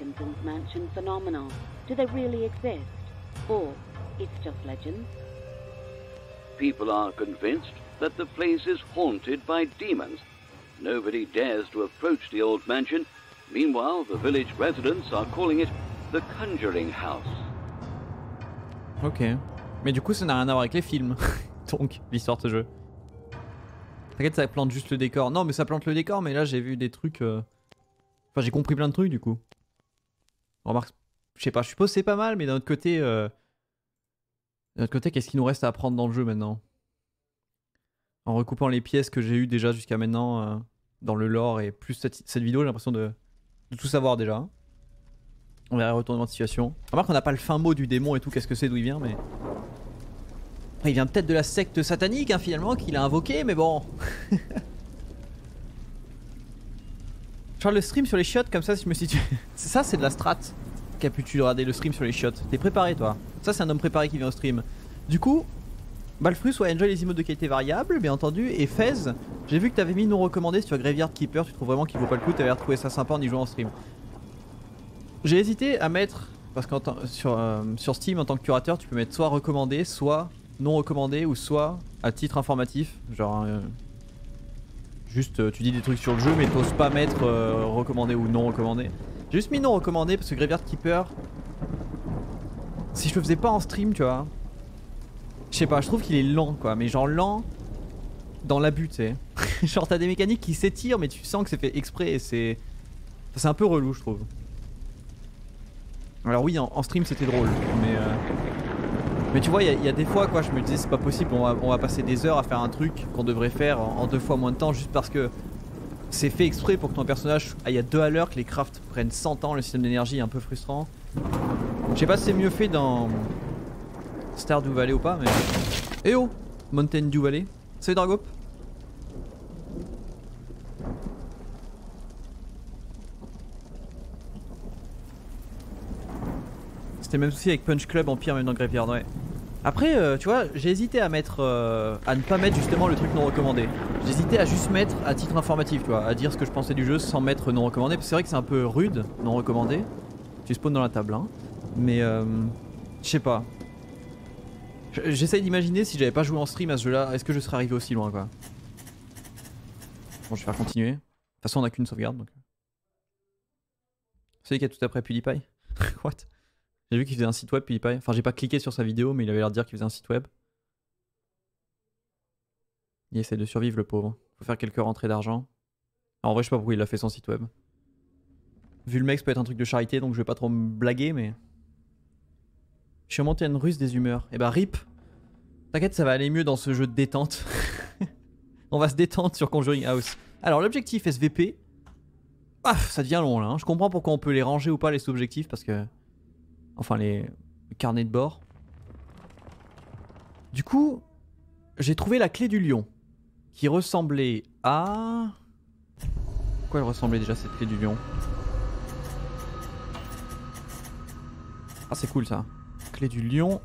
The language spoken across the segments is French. Simpsons Mansion phenomenon? Do they really exist? Or it's just legends? People are convinced that the place is haunted by demons. Nobody dares to approach the old mansion. Meanwhile, the village residents are calling it The Conjuring House. Ok. Mais du coup, ça n'a rien à voir avec les films. Donc, l'histoire de ce jeu. T'inquiète, ça plante juste le décor. Non, mais ça plante le décor, mais là, j'ai vu des trucs... Enfin, j'ai compris plein de trucs, du coup. Remarque, je sais pas, je suppose c'est pas mal, mais d'un autre côté... D'un autre côté, qu'est-ce qu'il nous reste à apprendre dans le jeu, maintenant? En recoupant les pièces que j'ai eues déjà jusqu'à maintenant dans le lore et plus cette vidéo, j'ai l'impression de tout savoir déjà. On verra le retournement de situation. Remarque qu'on n'a pas le fin mot du démon et tout, qu'est-ce que c'est, d'où il vient, mais... Il vient peut-être de la secte satanique, hein, finalement, qu'il a invoqué, mais bon. Charles, le stream sur les chiottes, comme ça, si je me situe... Ça, c'est de la strat qu'a pu tu regarder, le stream sur les chiottes. T'es préparé, toi. Ça, c'est un homme préparé qui vient au stream. Du coup... Balfrus, ouais, enjoy les emotes de qualité variable, bien entendu. Et Fez, j'ai vu que t'avais mis non recommandé sur Graveyard Keeper, tu trouves vraiment qu'il vaut pas le coup, t'avais retrouvé ça sympa en y jouant en stream. J'ai hésité à mettre, parce que sur Steam, en tant que curateur, tu peux mettre soit recommandé, soit non recommandé, ou soit à titre informatif. Genre, juste tu dis des trucs sur le jeu, mais t'oses pas mettre recommandé ou non recommandé. J'ai juste mis non recommandé parce que Graveyard Keeper, si je le faisais pas en stream, tu vois. Je sais pas, je trouve qu'il est lent quoi, mais genre lent dans l'abus, tu sais. Genre t'as des mécaniques qui s'étirent mais tu sens que c'est fait exprès et c'est... Enfin, c'est un peu relou je trouve. Alors oui, en stream c'était drôle, mais tu vois, il y a des fois quoi, je me disais c'est pas possible, on va passer des heures à faire un truc qu'on devrait faire en 2 fois moins de temps juste parce que c'est fait exprès pour que ton personnage aille à 2 à l'heure, que les crafts prennent 100 ans, le système d'énergie est un peu frustrant. Je sais pas si c'est mieux fait dans... Stardew Valley ou pas, mais... Eh oh, Mountain Dew Valley. Salut Dragop. C'était même souci avec Punch Club, Empire, même dans Graveyard, ouais. Après, tu vois, j'ai hésité à mettre... à ne pas mettre justement le truc non recommandé. J'ai hésité à juste mettre à titre informatif, tu vois, à dire ce que je pensais du jeu sans mettre non recommandé, parce que c'est vrai que c'est un peu rude, non recommandé. Tu spawns dans la table, hein. Mais... je sais pas. J'essaye d'imaginer si j'avais pas joué en stream à ce jeu-là, est-ce que je serais arrivé aussi loin quoi. Bon, je vais faire continuer. De toute façon, on a qu'une sauvegarde donc. Celui qui a tout après PewDiePie. What? J'ai vu qu'il faisait un site web PewDiePie. Enfin, j'ai pas cliqué sur sa vidéo, mais il avait l'air de dire qu'il faisait un site web. Il essaie de survivre le pauvre. Faut faire quelques rentrées d'argent. En vrai, je sais pas pourquoi il a fait son site web. Vu le mec, ça peut être un truc de charité donc je vais pas trop me blaguer, mais. Je suis en montagne russe des humeurs. Et bah rip. T'inquiète, ça va aller mieux dans ce jeu de détente. On va se détendre sur Conjuring House. Alors l'objectif SVP. Ah, ça devient long là. Hein. Je comprends pourquoi on peut les ranger ou pas les sous-objectifs parce que... Enfin le carnet de bord. Du coup, j'ai trouvé la clé du lion. Qui ressemblait à... Quoi elle ressemblait déjà cette clé du lion? Ah c'est cool ça. Clé du lion.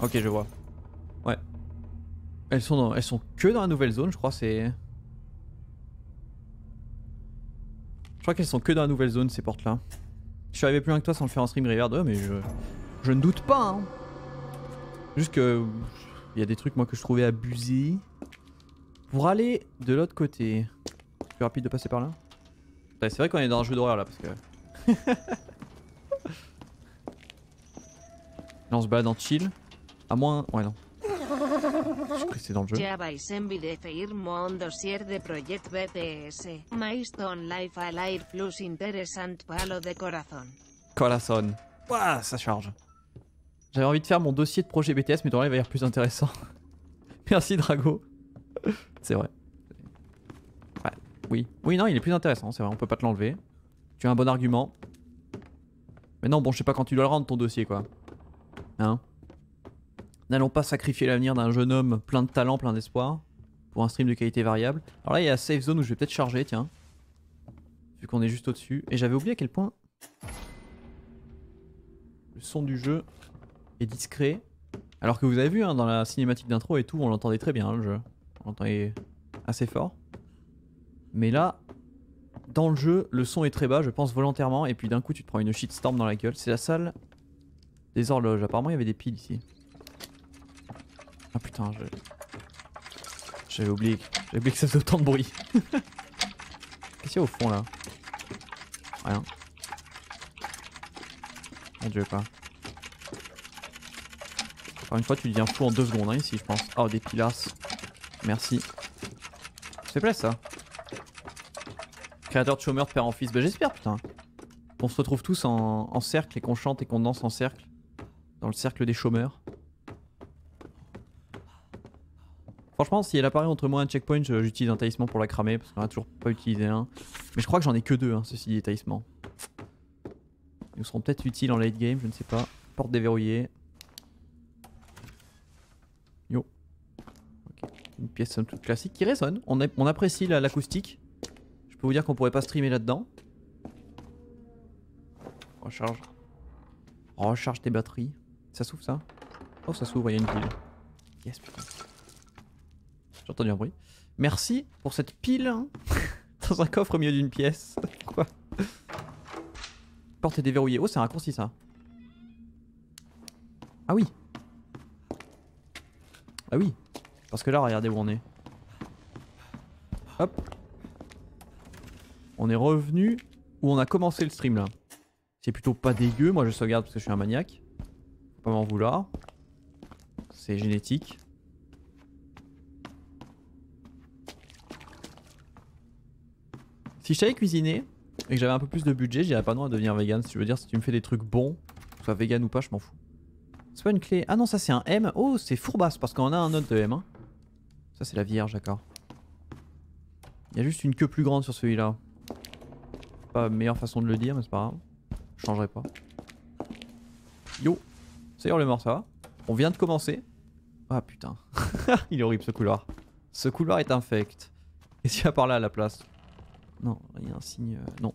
Ok, je vois. Ouais. Elles sont que dans la nouvelle zone, je crois. C'est. Je crois qu'elles sont que dans la nouvelle zone ces portes-là. Je suis arrivé plus loin que toi sans le faire en stream Graveyard, mais je ne doute pas. Hein. Juste que il y a des trucs moi que je trouvais abusés. Pour aller de l'autre côté, c'est plus rapide de passer par là. C'est vrai qu'on est dans un jeu d'horreur là parce que. On se balade en chill, à moins... Ouais non. Je crois que c'est dans le jeu. Corazon. Ouah, ça charge. J'avais envie de faire mon dossier de projet BTS, mais dans là il va y avoir plus intéressant. Merci Drago. C'est vrai. Ouais, oui. Oui non, il est plus intéressant, c'est vrai, on peut pas te l'enlever. Tu as un bon argument. Mais non, bon je sais pas quand tu dois le rendre ton dossier quoi. Hein. N'allons pas sacrifier l'avenir d'un jeune homme plein de talent, plein d'espoir pour un stream de qualité variable. Alors là il y a la safe zone où je vais peut-être charger, tiens. Vu qu'on est juste au-dessus. Et j'avais oublié à quel point le son du jeu est discret. Alors que vous avez vu hein, dans la cinématique d'intro et tout, on l'entendait très bien hein, le jeu. On l'entendait assez fort. Mais là, dans le jeu, le son est très bas, je pense volontairement, et puis d'un coup tu te prends une shitstorm dans la gueule. C'est la salle des horloges, apparemment il y avait des piles ici. Ah putain, j'avais oublié. J'avais oublié que ça faisait autant de bruit. Qu'est-ce qu'il y a au fond là? Rien. Mon dieu, pas. Encore une fois, tu deviens fou en 2 secondes hein, ici, je pense. Oh, des pilasses. Merci. Ça te plaît ça? Créateur de chômeur de père en fils. Bah j'espère putain. Qu'on se retrouve tous en cercle et qu'on chante et qu'on danse en cercle. Dans le cercle des chômeurs. Franchement si elle apparaît entre moi et un checkpoint, j'utilise un talisman pour la cramer parce qu'on a toujours pas utilisé un. Mais je crois que j'en ai que 2 hein, ceci dit, les talismans. Ils nous seront peut-être utiles en late game, je ne sais pas. Porte déverrouillée. Yo. Okay. Une pièce somme toute classique qui résonne. On apprécie l'acoustique. Vous dire qu'on pourrait pas streamer là-dedans. Recharge. Recharge tes batteries. Ça s'ouvre ça? Oh ça s'ouvre, il y a une pile. Yes putain. J'ai entendu un bruit. Merci pour cette pile hein. Dans un coffre au milieu d'une pièce. Pourquoi? Porte est déverrouillée. Oh c'est un raccourci ça. Ah oui. Ah oui. Parce que là regardez où on est. Hop. On est revenu où on a commencé le stream là. C'est plutôt pas dégueu, moi je sauvegarde parce que je suis un maniaque. Faut pas m'en vouloir. C'est génétique. Si je savais cuisiner et que j'avais un peu plus de budget, j'irais pas non à devenir vegan. Si je veux dire, si tu me fais des trucs bons, soit vegan ou pas, je m'en fous. C'est pas une clé. Ah non, ça c'est un M. Oh, c'est fourbasse parce qu'on a un autre de M. Hein. Ça c'est la vierge, d'accord. Il y a juste une queue plus grande sur celui-là. Pas la meilleure façon de le dire mais c'est pas grave, je changerai pas. Yo, c'est Hurlemort, ça va? On vient de commencer. Ah putain, il est horrible ce couloir. Ce couloir est infect. Qu'est-ce qu'il y a par là à la place? Non, il y a un signe... Non.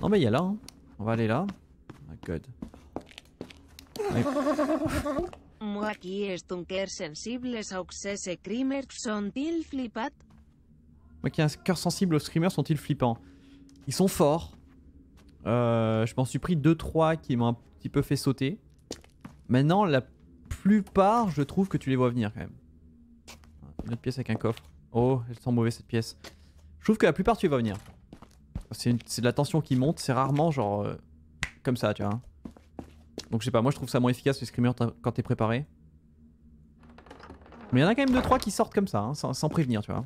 Non mais il y a là, hein. On va aller là. Oh god. Allez. Moi qui stunker sensible success et screamers sont-ils flippants? Moi qui ai un cœur sensible aux screamers sont-ils flippants? Ils sont forts. Je m'en suis pris 2-3 qui m'ont un petit peu fait sauter. Maintenant, la plupart, je trouve que tu les vois venir quand même. Une autre pièce avec un coffre. Oh, elle sent mauvais cette pièce. Je trouve que la plupart, tu les vois venir. C'est de la tension qui monte. C'est rarement genre comme ça, tu vois. Hein. Donc je sais pas, moi je trouve ça moins efficace les screamers quand t'es préparé. Mais il y en a quand même 2-3 qui sortent comme ça, hein, sans prévenir, tu vois.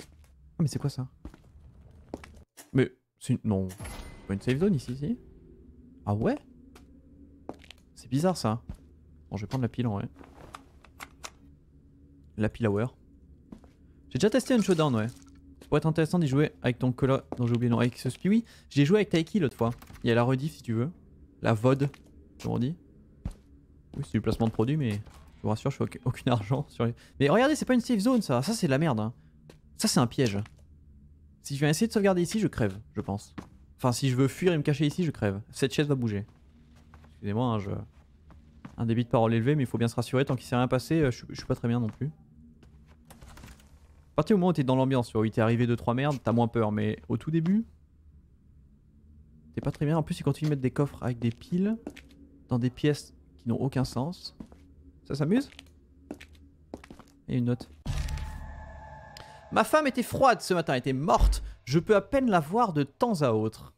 Ah mais c'est quoi ça? Mais c'est une... Non, c'est pas une safe zone ici, si? Ah ouais? C'est bizarre ça. Bon, je vais prendre la pile en vrai. La pile hour. J'ai déjà testé un showdown, ouais. Ça pourrait être intéressant d'y jouer avec ton colla... Non, j'ai oublié, non, avec ce spi, oui. J'ai joué avec Taiki l'autre fois. Il y a la rediff si tu veux. La VOD, comme on dit. Oui, c'est du placement de produit, mais je vous rassure, je fais aucun argent sur les... Mais regardez, c'est pas une safe zone ça. Ça, c'est de la merde. Hein. Ça, c'est un piège. Si je viens essayer de sauvegarder ici, je crève, je pense. Enfin, si je veux fuir et me cacher ici, je crève. Cette chaise va bouger. Excusez-moi, hein, un débit de parole élevé, mais il faut bien se rassurer. Tant qu'il s'est rien passé, je suis pas très bien non plus. À partir du moment où t'es dans l'ambiance, où t'es arrivé 2-3 merdes, t'as moins peur. Mais au tout début, t'es pas très bien. En plus, ils continuent de mettre des coffres avec des piles dans des pièces qui n'ont aucun sens. Ça s'amuse? Et une note. Ma femme était froide ce matin, elle était morte. Je peux à peine la voir de temps à autre.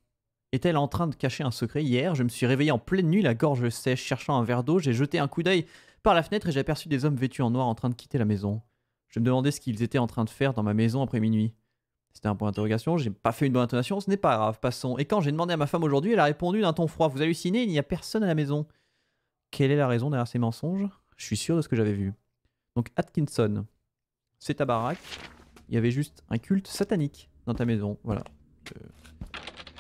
Est-elle en train de cacher un secret? Hier, je me suis réveillé en pleine nuit, la gorge sèche, cherchant un verre d'eau. J'ai jeté un coup d'œil par la fenêtre et j'ai aperçu des hommes vêtus en noir en train de quitter la maison. Je me demandais ce qu'ils étaient en train de faire dans ma maison après minuit. C'était un point d'interrogation, j'ai pas fait une bonne intonation, ce n'est pas grave, passons. Et quand j'ai demandé à ma femme aujourd'hui, elle a répondu d'un ton froid. Vous hallucinez, il n'y a personne à la maison. Quelle est la raison derrière ces mensonges? Je suis sûr de ce que j'avais vu. Donc Atkinson, c'est ta baraque. Il y avait juste un culte satanique dans ta maison, voilà.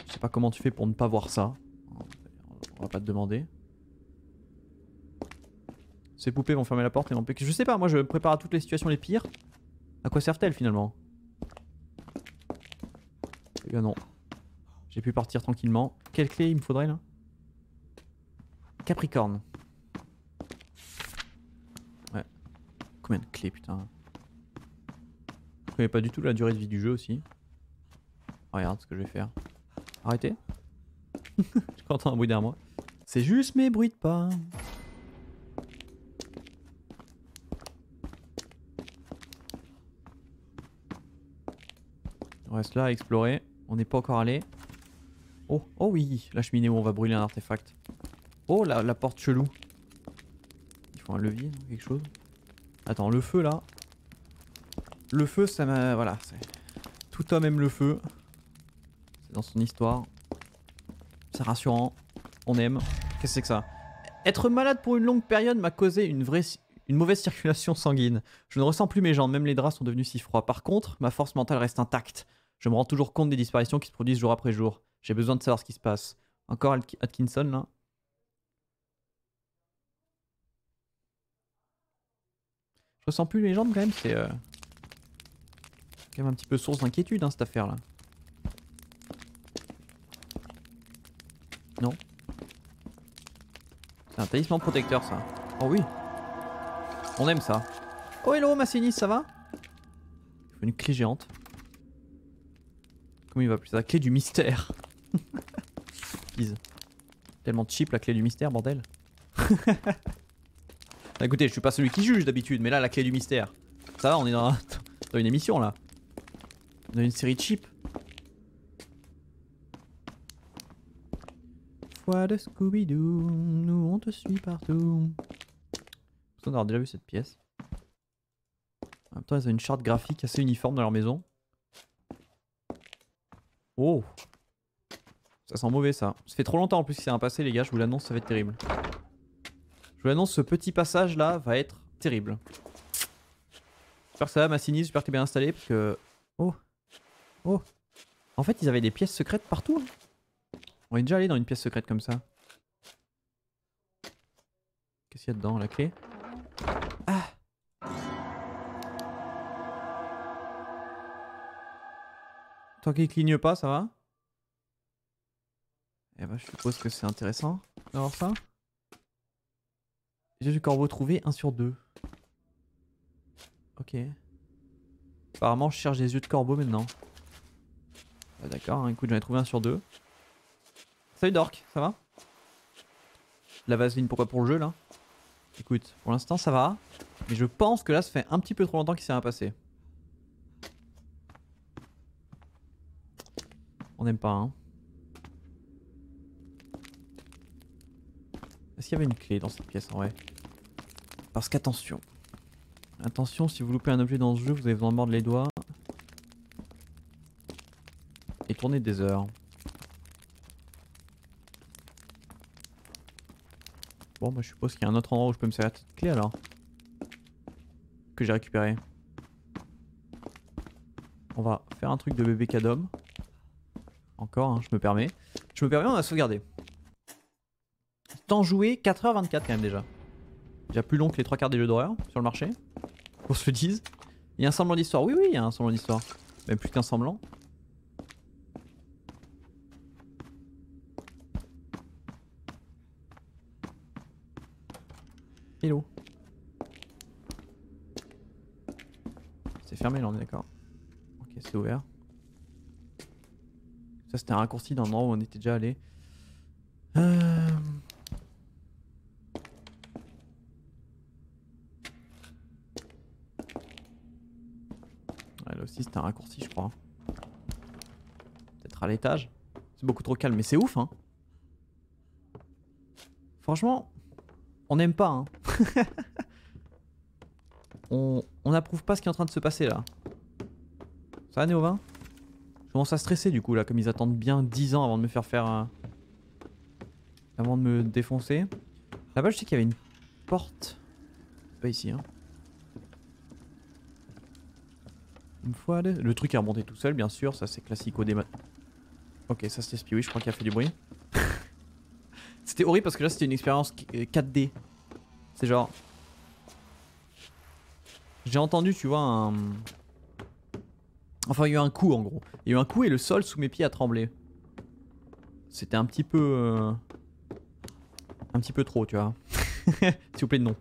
Je sais pas comment tu fais pour ne pas voir ça. On va pas te demander. Ces poupées vont fermer la porte et m'empêcher. Je sais pas, moi je me prépare à toutes les situations les pires. À quoi servent-elles finalement? Eh bien non. J'ai pu partir tranquillement. Quelle clé il me faudrait là? Capricorne. Ouais. Combien de clés putain? Je connais pas du tout la durée de vie du jeu aussi. Regarde ce que je vais faire. Arrêtez. J'entends un bruit derrière moi. C'est juste mes bruits de pas. On reste là à explorer. On n'est pas encore allé. Oh, oh oui, la cheminée où on va brûler un artefact. Oh, la porte chelou. Il faut un levier, quelque chose. Attends, le feu là. Le feu, ça m'a... Voilà. Tout homme aime le feu. C'est dans son histoire. C'est rassurant. On aime. Qu'est-ce que c'est que ça? Être malade pour une longue période m'a causé une mauvaise circulation sanguine. Je ne ressens plus mes jambes, même les draps sont devenus si froids. Par contre, ma force mentale reste intacte. Je me rends toujours compte des disparitions qui se produisent jour après jour. J'ai besoin de savoir ce qui se passe. Encore Atkinson là. Je ressens plus mes jambes quand même, c'est quand même un petit peu source d'inquiétude hein, cette affaire là. Non. C'est un talisman protecteur ça. Oh oui. On aime ça. Oh hello Massinis, ça va? Il faut une clé géante. Comment il va appeler ça? Clé du mystère. Tellement cheap la clé du mystère, bordel. Écoutez, je suis pas celui qui juge d'habitude, mais là la clé du mystère. Ça va, on est dans une émission là. Dans une série cheap. Foi de Scooby-Doo, nous on te suit partout. Pourtant d'avoir déjà vu cette pièce. En même temps, ils ont une charte graphique assez uniforme dans leur maison. Oh! Ça sent mauvais ça. Ça fait trop longtemps en plus que c'est un passé les gars, je vous l'annonce, ça va être terrible. Je vous l'annonce, ce petit passage là va être terrible. J'espère que ça va Massinis, j'espère que t'es bien installé parce que... Oh! Oh! En fait ils avaient des pièces secrètes partout. Hein. On est déjà allé dans une pièce secrète comme ça. Qu'est-ce qu'il y a dedans? La clé? Ah! Tant qu'il cligne pas, ça va? Eh bah ben, je suppose que c'est intéressant d'avoir ça. J'ai du corbeau trouvé, 1 sur 2. Ok. Apparemment, je cherche des yeux de corbeau maintenant. Ah, d'accord, hein, écoute, j'en ai trouvé 1 sur 2. Salut Dork, ça va? La vaseline, pourquoi pour le jeu là? Écoute, pour l'instant ça va. Mais je pense que là, ça fait un petit peu trop longtemps qu'il s'est rien passé. On n'aime pas, hein. Est-ce qu'il y avait une clé dans cette pièce en vrai? Parce qu'attention. Attention, si vous loupez un objet dans ce jeu, vous allez vous en mordre les doigts. Et tourner des heures. Bon, bah je suppose qu'il y a un autre endroit où je peux me servir de cette clé alors. Que j'ai récupéré. On va faire un truc de bébé cadom. Encore, hein, je me permets. Je me permets, on va sauvegarder. Temps joué 4h24 quand même déjà. Déjà plus long que les 3 quarts des jeux d'horreur sur le marché. Qu'on se le dise. Il y a un semblant d'histoire. Oui, oui, il y a un semblant d'histoire. Même plus qu'un semblant. Hello. C'est fermé là, on est d'accord. Ok, c'est ouvert. Ça c'était un raccourci d'un endroit où on était déjà allé. C'était un raccourci je crois. Peut-être à l'étage. C'est beaucoup trop calme mais c'est ouf hein. Franchement, on n'aime pas hein. on n'approuve pas ce qui est en train de se passer là. Ça va Néovin? Je commence à stresser du coup là comme ils attendent bien 10 ans avant de me avant de me défoncer. Là-bas je sais qu'il y avait une porte. C'est pas ici hein. Le truc est remonté tout seul, bien sûr, ça c'est classique au démat. Ok, ça c'était Spioui, je crois qu'il a fait du bruit. C'était horrible parce que là c'était une expérience 4D. C'est genre. J'ai entendu, tu vois, un. Enfin, il y a eu un coup en gros. Il y a eu un coup et le sol sous mes pieds a tremblé. C'était un petit peu. Un petit peu trop, tu vois. S'il vous plaît, non.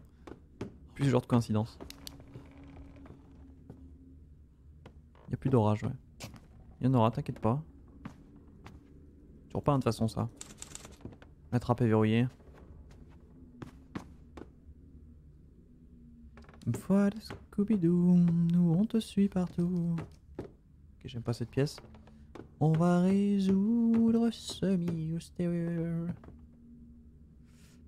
Plus ce genre de coïncidence. Il n'y a plus d'orage, ouais. Il y en aura, t'inquiète pas. pour pas, de toute façon, ça. Attraper et verrouiller. Voilà Scooby-Doo, nous on te suit partout. Ok, j'aime pas cette pièce. On va résoudre ce mystère.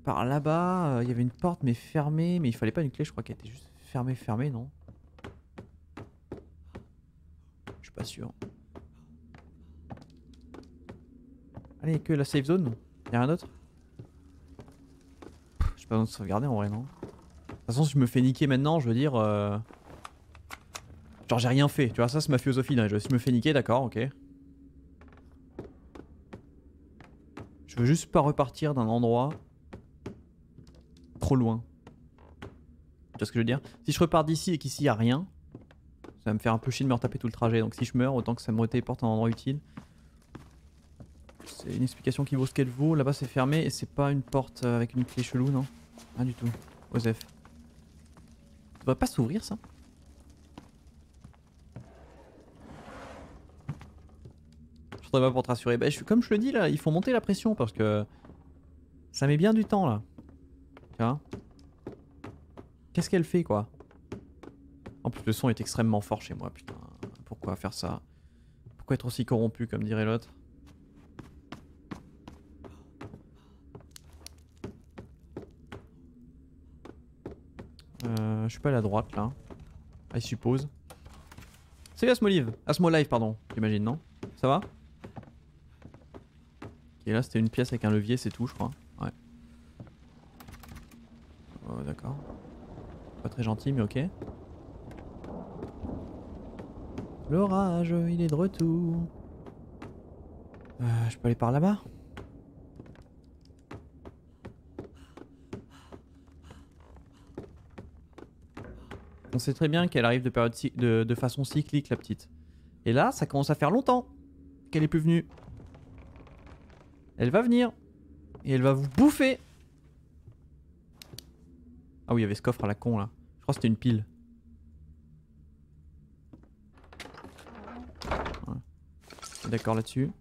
Par là-bas, il y avait une porte mais fermée, mais il fallait pas une clé, je crois qu'elle était juste fermée, non? Je suis pas sûr. Allez, que la safe zone, y'a rien d'autre? Je sais pas besoin de sauvegarder en vrai, non? De toute façon, si je me fais niquer maintenant, je veux dire... Genre j'ai rien fait, tu vois, ça c'est ma philosophie dans les jeux. Si je me fais niquer, d'accord, ok. Je veux juste pas repartir d'un endroit trop loin. Tu vois ce que je veux dire? Si je repars d'ici et qu'ici y a rien, ça va me faire un peu chier de me retaper tout le trajet. Donc si je meurs, autant que ça me retéporte à un endroit utile. C'est une explication qui vaut ce qu'elle vaut. Là-bas c'est fermé et c'est pas une porte avec une clé chelou, non? Rien du tout. Osef. Ça devrait pas s'ouvrir ça. Je ne voudrais pas pour te rassurer. Bah, comme je le dis là, il faut monter la pression parce que ça met bien du temps là. Tu vois? Qu'est-ce qu'elle fait quoi? En plus le son est extrêmement fort chez moi, putain. Pourquoi faire ça? Pourquoi être aussi corrompu comme dirait l'autre? Je suis pas à la droite là, I suppose. Salut Asmolive, Asmolive pardon, j'imagine non? Ça va? Et là c'était une pièce avec un levier, c'est tout je crois. Ouais. Oh d'accord. Pas très gentil mais ok. L'orage, il est de retour. Je peux aller par là-bas? On sait très bien qu'elle arrive de façon cyclique la petite. Et là, ça commence à faire longtemps qu'elle est plus venue. Elle va venir. Et elle va vous bouffer. Ah oui, il y avait ce coffre à la con là. Je crois que c'était une pile. Voilà. D'accord là-dessus.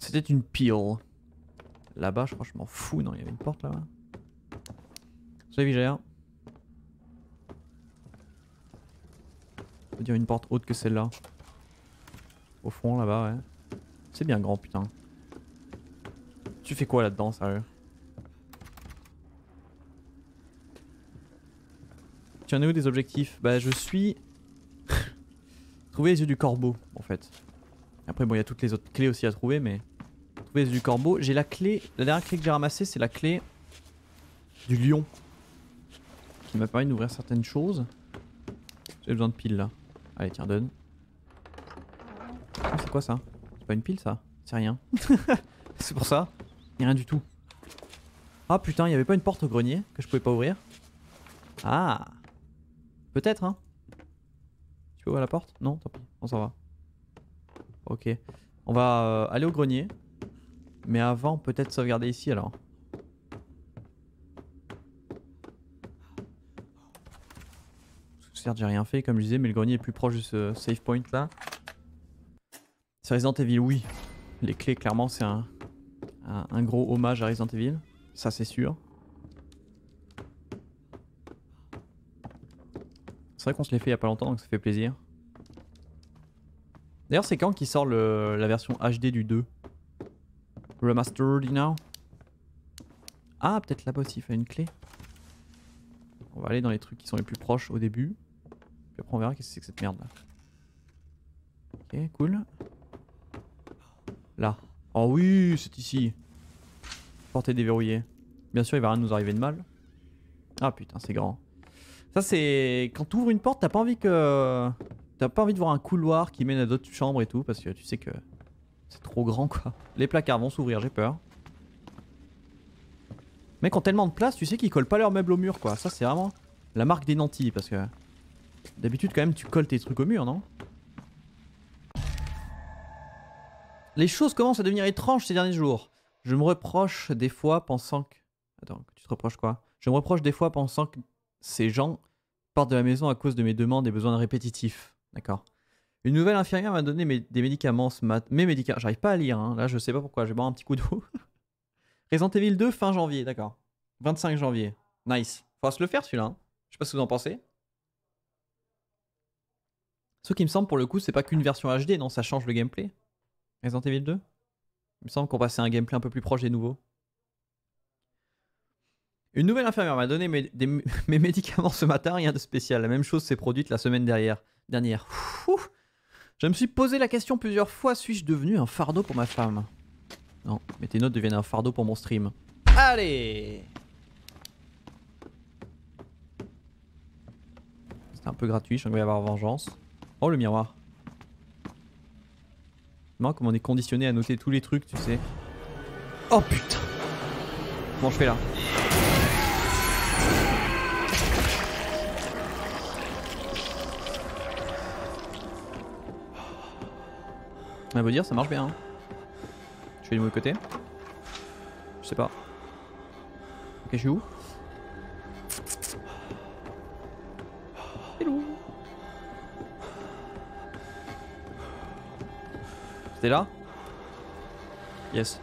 C'était une pile. Là-bas, je crois que je m'en fous. Non, il y avait une porte là-bas. Salut Vigère. On peut dire une porte haute que celle-là. Au fond, là-bas, ouais. C'est bien grand, putain. Tu fais quoi là-dedans, sérieux? Tu en es où des objectifs? Bah, je suis... trouver les yeux du corbeau, en fait. Après, bon, il y a toutes les autres clés aussi à trouver, mais... Trouver les yeux du corbeau. J'ai la clé... La dernière clé que j'ai ramassée, c'est la clé... du lion. Qui m'a permis d'ouvrir certaines choses. J'ai besoin de piles, là. Allez, tiens, donne. Ah, c'est quoi ça? C'est pas une pile ça? C'est rien. C'est pour ça? Y'a rien du tout. Ah putain, y'avait pas une porte au grenier que je pouvais pas ouvrir? Ah! Peut-être, hein? Tu peux ouvrir la porte? Non, tant pis, on s'en va. Ok. On va aller au grenier. Mais avant, peut-être sauvegarder ici alors. Certes j'ai rien fait comme je disais mais le grenier est plus proche de ce save point là. C'est Resident Evil oui. Les clés clairement c'est un gros hommage à Resident Evil. Ça c'est sûr. C'est vrai qu'on se l'est fait il y a pas longtemps donc ça fait plaisir. D'ailleurs c'est quand qui sort la version HD du 2? Remastered now. Ah peut-être là-bas aussi il fallait une clé. On va aller dans les trucs qui sont les plus proches au début. Puis après on verra qu'est-ce que c'est que cette merde là. Ok, cool. Là. Oh oui, c'est ici. Porte est déverrouillée. Bien sûr, il va rien nous arriver de mal. Ah putain, c'est grand. Ça c'est... Quand tu ouvres une porte, t'as pas envie que... T'as pas envie de voir un couloir qui mène à d'autres chambres et tout, parce que tu sais que... C'est trop grand quoi. Les placards vont s'ouvrir, j'ai peur. Les mecs ont tellement de place, tu sais qu'ils collent pas leurs meubles au mur quoi. Ça c'est vraiment la marque des nantis parce que... D'habitude quand même tu colles tes trucs au mur non? Les choses commencent à devenir étranges ces derniers jours. Je me reproche des fois pensant que... Attends, tu te reproches quoi? Je me reproche des fois pensant que ces gens partent de la maison à cause de mes demandes et besoins répétitifs. D'accord. Une nouvelle infirmière m'a donné des médicaments ce matin. Mes médicaments, j'arrive pas à lire, hein. Là je sais pas pourquoi, je vais boire un petit coup d'eau. Resident Evil 2 fin janvier, d'accord. 25 janvier, nice. Faudra se le faire celui-là, hein. Je sais pas ce que vous en pensez. Ce qui me semble pour le coup, c'est pas qu'une version HD, non, ça change le gameplay. Resident Evil 2 ? Il me semble qu'on passait un gameplay un peu plus proche des nouveaux. Une nouvelle infirmière m'a donné mes médicaments ce matin, rien de spécial. La même chose s'est produite la semaine dernière. Ouf, je me suis posé la question plusieurs fois, suis-je devenu un fardeau pour ma femme? Non, mais tes notes deviennent un fardeau pour mon stream. Allez! C'était un peu gratuit, je suis en train d'avoir vengeance. Oh, le miroir. Non, comme on est conditionné à noter tous les trucs, tu sais. Oh putain! Comment je fais là? On va dire, ça marche bien. Hein. Je fais du mauvais côté. Je sais pas. Ok, je suis où? Hello. C'était là? Yes.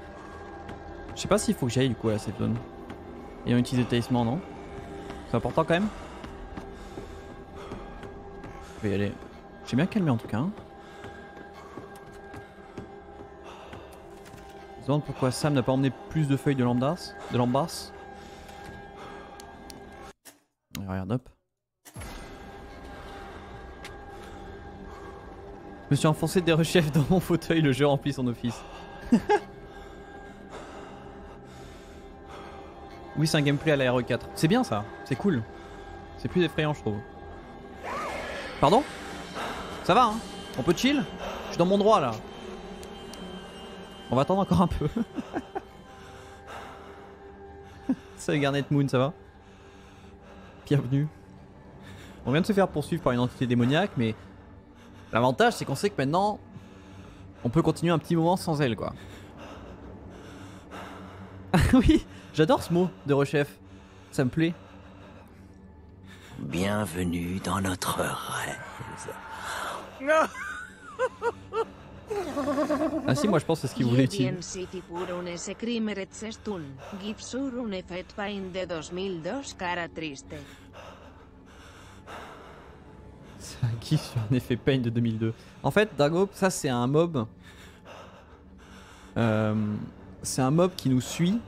Je sais pas s'il faut que j'aille du coup à cette zone. Et on utilise le talisman, non? C'est important quand même? Je vais y aller. J'ai bien calmé en tout cas. Hein. Je me demande pourquoi Sam n'a pas emmené plus de feuilles de lambdas. Regarde, hop. Je me suis enfoncé des rechefs dans mon fauteuil, le jeu remplit son office. Oui, c'est un gameplay à la RE4. C'est bien ça, c'est cool. C'est plus effrayant, je trouve. Pardon? Ça va, hein? On peut chill? Je suis dans mon droit là. On va attendre encore un peu. Salut Garnet Moon, ça va? Bienvenue. On vient de se faire poursuivre par une entité démoniaque, mais l'avantage c'est qu'on sait que maintenant on peut continuer un petit moment sans elle, quoi. Ah oui, j'adore ce mot de rechef. Ça me plaît. Bienvenue dans notre rêve. Ah si, moi je pense que c'est ce qu'il voulait dire. C'est un gif sur un effet pain de 2002. En fait, Dago, ça c'est un mob. C'est un mob qui nous suit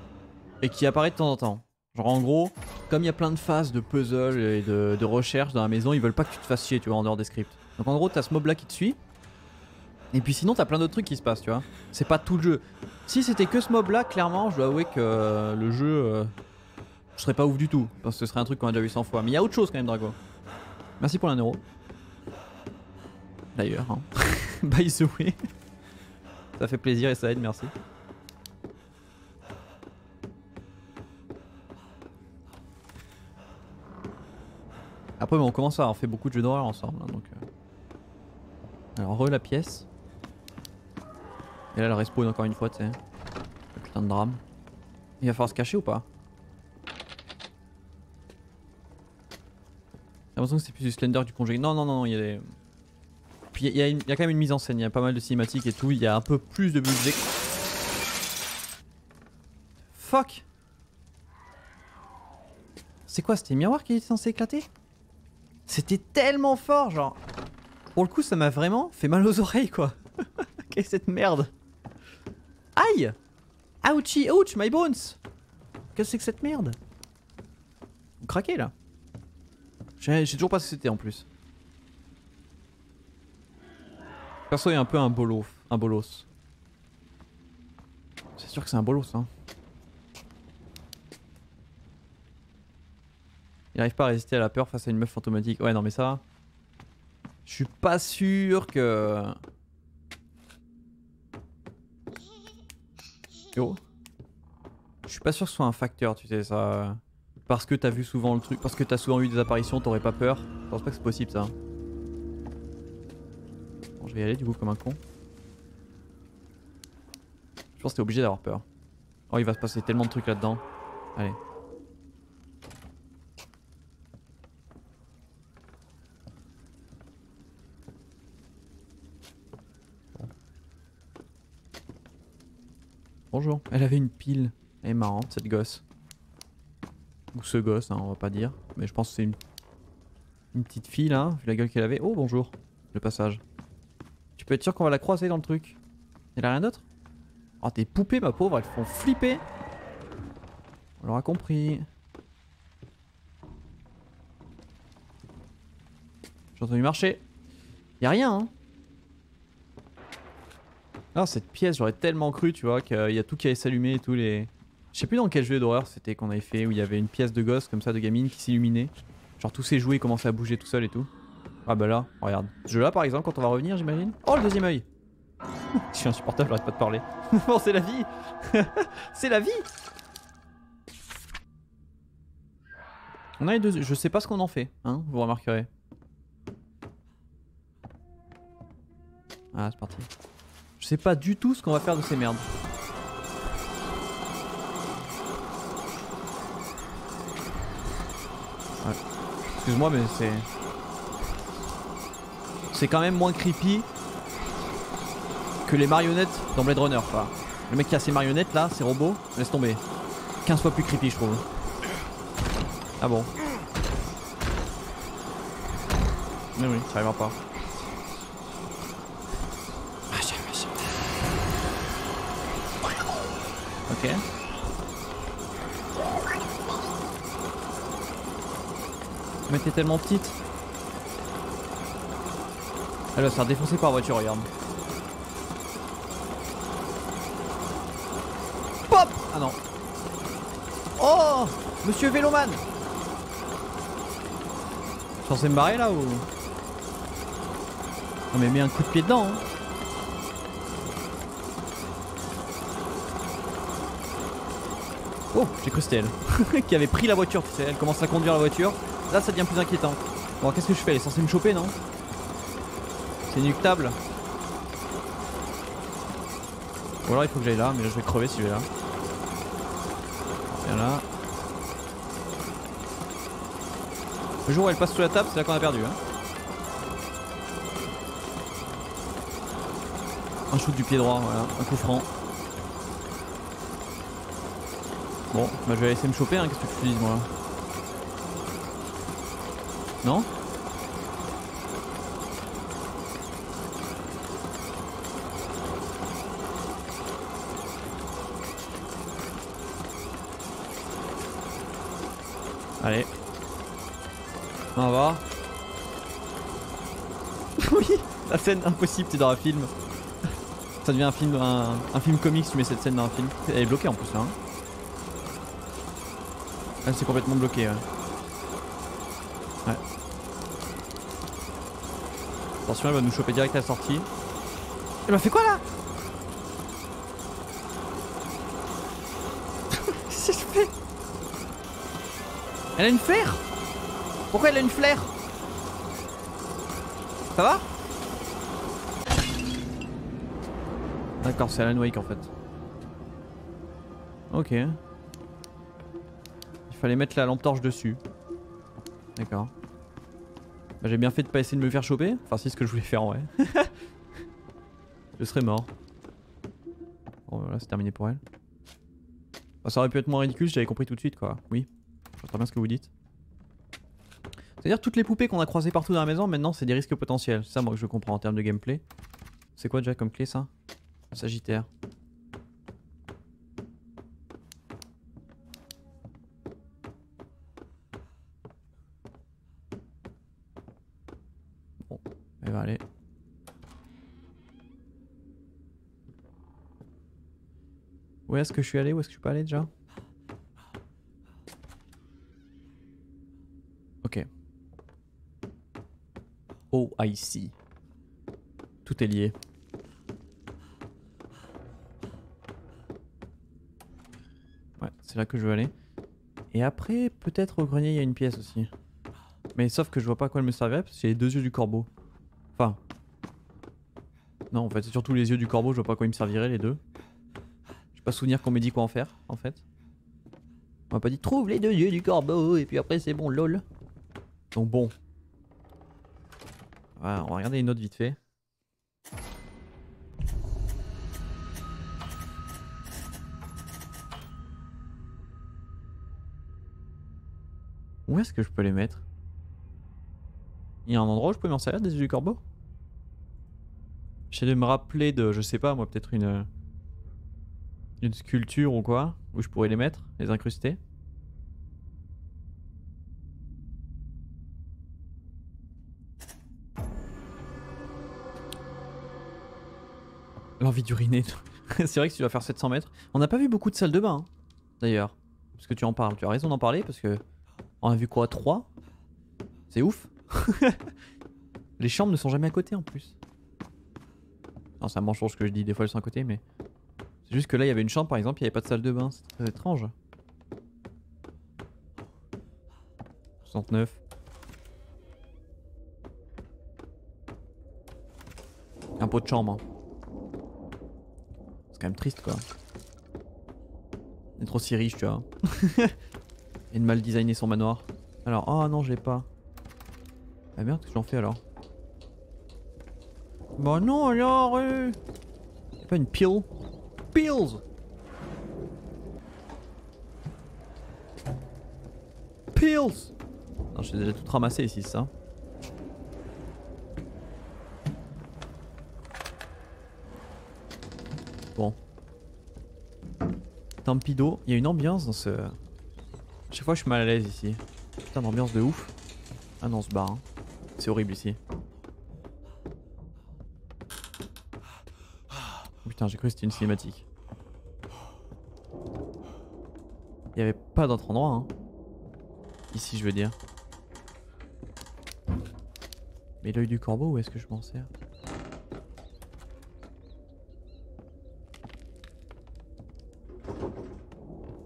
et qui apparaît de temps en temps. Genre en gros, comme il y a plein de phases de puzzle et de recherche dans la maison, ils veulent pas que tu te fasses chier, tu vois, en dehors des scripts. Donc en gros, t'as ce mob là qui te suit. Et puis sinon t'as plein d'autres trucs qui se passent, tu vois. C'est pas tout le jeu. Si c'était que ce mob là, clairement je dois avouer que le jeu je serais pas ouf du tout. Parce que ce serait un truc qu'on a déjà vu 100 fois. Mais il y a autre chose quand même, Drago. Merci pour l'€1. D'ailleurs, hein. By the way. Ça fait plaisir et ça aide, merci. Après bon, on commence à avoir fait beaucoup de jeux d'horreur ensemble, hein, donc Alors la pièce. Et là elle respawn encore une fois, tu sais. Putain de drame. Il va falloir se cacher ou pas? J'ai l'impression que c'est plus du Slender du Conjuring. Non, non, non, il y a des... Puis il y a quand même une mise en scène, il y a pas mal de cinématiques et tout, il y a un peu plus de budget. Fuck! C'est quoi? C'était le miroir qui était censé éclater? C'était tellement fort, genre... Pour le coup, ça m'a vraiment fait mal aux oreilles, quoi. Qu'est-ce que cette merde? Aïe! Ouchie, ouch, my bones! Qu'est-ce que c'est que cette merde? Vous craquez, là? J'ai toujours pas ce que c'était, en plus. Perso, il y a un peu un bolos. C'est sûr que c'est un bolos, hein. Il arrive pas à résister à la peur face à une meuf fantomatique. Ouais, non, mais ça... Je suis pas sûr que... Yo. Je suis pas sûr que ce soit un facteur, tu sais, ça... Parce que t'as vu souvent le truc, parce que t'as souvent eu des apparitions, t'aurais pas peur. Je pense pas que c'est possible, ça. Bon, je vais y aller, du coup, comme un con. Je pense que t'es obligé d'avoir peur. Oh, il va se passer tellement de trucs là-dedans. Allez. Bonjour. Elle avait une pile. Elle est marrante cette gosse. Ou ce gosse, hein, on va pas dire. Mais je pense que c'est une petite fille là, vu la gueule qu'elle avait. Oh bonjour, le passage. Tu peux être sûr qu'on va la croiser dans le truc. Elle a rien d'autre? Oh tes poupées ma pauvre, elles font flipper. On l'aura compris. J'ai entendu marcher. Y'a rien hein. Alors cette pièce, j'aurais tellement cru, tu vois, qu'il y a tout qui allait s'allumer et tous les... Je sais plus dans quel jeu d'horreur c'était qu'on avait fait, où il y avait une pièce de gosse comme ça, de gamine, qui s'illuminait. Genre tous ces jouets commençaient à bouger tout seul et tout. Ah bah là, regarde. Ce jeu là par exemple, quand on va revenir j'imagine. Oh le deuxième œil. Je suis insupportable, j'arrête pas de parler. Bon c'est la vie. C'est la vie. On a les deux, je sais pas ce qu'on en fait, hein, vous remarquerez. Ah c'est parti. Je sais pas du tout ce qu'on va faire de ces merdes. Ouais. Excuse-moi mais c'est... C'est quand même moins creepy que les marionnettes dans Blade Runner. Quoi. Le mec qui a ses marionnettes là, ses robots, laisse tomber. 15 fois plus creepy je trouve. Ah bon. Mais oui, ça arrivera pas. Ok. Mais t'es tellement petite. Elle va se faire défoncer par voiture, regarde. Pop! Ah non. Oh! Monsieur Véloman! Je suis censé me barrer là ou... Non mais mets un coup de pied dedans hein. Oh, j'ai cru que c'était elle qui avait pris la voiture, tu sais, elle commence à conduire la voiture. Là ça devient plus inquiétant. Bon qu'est-ce que je fais? Elle est censée me choper non? C'est inéluctable. Ou alors il faut que j'aille là, mais là, je vais crever si je vais là. Viens là. Le jour où elle passe sous la table, c'est là qu'on a perdu hein. Un shoot du pied droit, voilà, un coup franc. Bon, bah je vais laisser me choper, hein, qu'est-ce que tu dis moi? Non? Allez. On va voir. Oui, la scène impossible, c'est dans un film. Ça devient un film comique si tu mets cette scène dans un film. Elle est bloquée en plus là. Hein. Elle s'est complètement bloquée. Ouais. Ouais. Attention, elle va nous choper direct à la sortie. Elle m'a fait quoi là? Qu'est-ce que je fais? Elle a une flair? Pourquoi elle a une flair? Ça va? D'accord, c'est Alan Wake en fait. Ok. Il fallait mettre la lampe torche dessus. D'accord. Bah, j'ai bien fait de pas essayer de me faire choper. Enfin, c'est ce que je voulais faire en vrai. Je serais mort. Bon, voilà, c'est terminé pour elle. Bah, ça aurait pu être moins ridicule si j'avais compris tout de suite quoi. Oui. J'entends bien ce que vous dites. C'est-à-dire toutes les poupées qu'on a croisées partout dans la maison, maintenant c'est des risques potentiels. C'est ça moi que je comprends en termes de gameplay. C'est quoi déjà comme clé ça? Sagittaire. Bon, elle va aller. Où est-ce que je suis allé? Où est-ce que je suis pas allé déjà? Ok. Oh, I see. Tout est lié. Ouais, c'est là que je veux aller. Et après, peut-être au grenier, il y a une pièce aussi. Mais sauf que je vois pas à quoi elle me servirait, parce que j'ai les deux yeux du corbeau. Enfin... Non, en fait, c'est surtout les yeux du corbeau, je vois pas à quoi ils me serviraient, les deux. J'ai pas souvenir qu'on m'ait dit quoi en faire, en fait. On m'a pas dit, trouve les deux yeux du corbeau, et puis après c'est bon, lol. Donc bon. Voilà, on va regarder une autre vite fait. Où est-ce que je peux les mettre? Il y a un endroit où je peux m'en servir des yeux du corbeau? J'essaie de me rappeler de, je sais pas moi, peut-être une sculpture ou quoi, où je pourrais les mettre, les incruster. L'envie d'uriner. C'est vrai que si tu vas faire 700 mètres. On n'a pas vu beaucoup de salles de bain, hein, d'ailleurs. Parce que tu en parles. Tu as raison d'en parler parce que on a vu quoi, 3? C'est ouf. Les chambres ne sont jamais à côté en plus. Non, ça m'en change ce que je dis. Des fois, elles sont à côté, mais c'est juste que là, il y avait une chambre par exemple, il n'y avait pas de salle de bain. C'est très étrange. 69. Un pot de chambre. Hein. Quand même triste quoi. On est trop si riche tu vois. Et de mal designer son manoir. Alors, oh non je l'ai pas. Ah merde, qu'est-ce que j'en fais alors? Bah non alors y'a pas une pile? Pills. Non j'ai déjà tout ramassé ici ça. Bon. Tampido, il y a une ambiance dans ce... Chaque fois je suis mal à l'aise ici. Putain d'ambiance de ouf. Ah non on se barre hein. C'est horrible ici. Putain j'ai cru que c'était une cinématique. Il n'y avait pas d'autre endroit hein. Ici je veux dire. Mais l'œil du corbeau où est-ce que je m'en sers?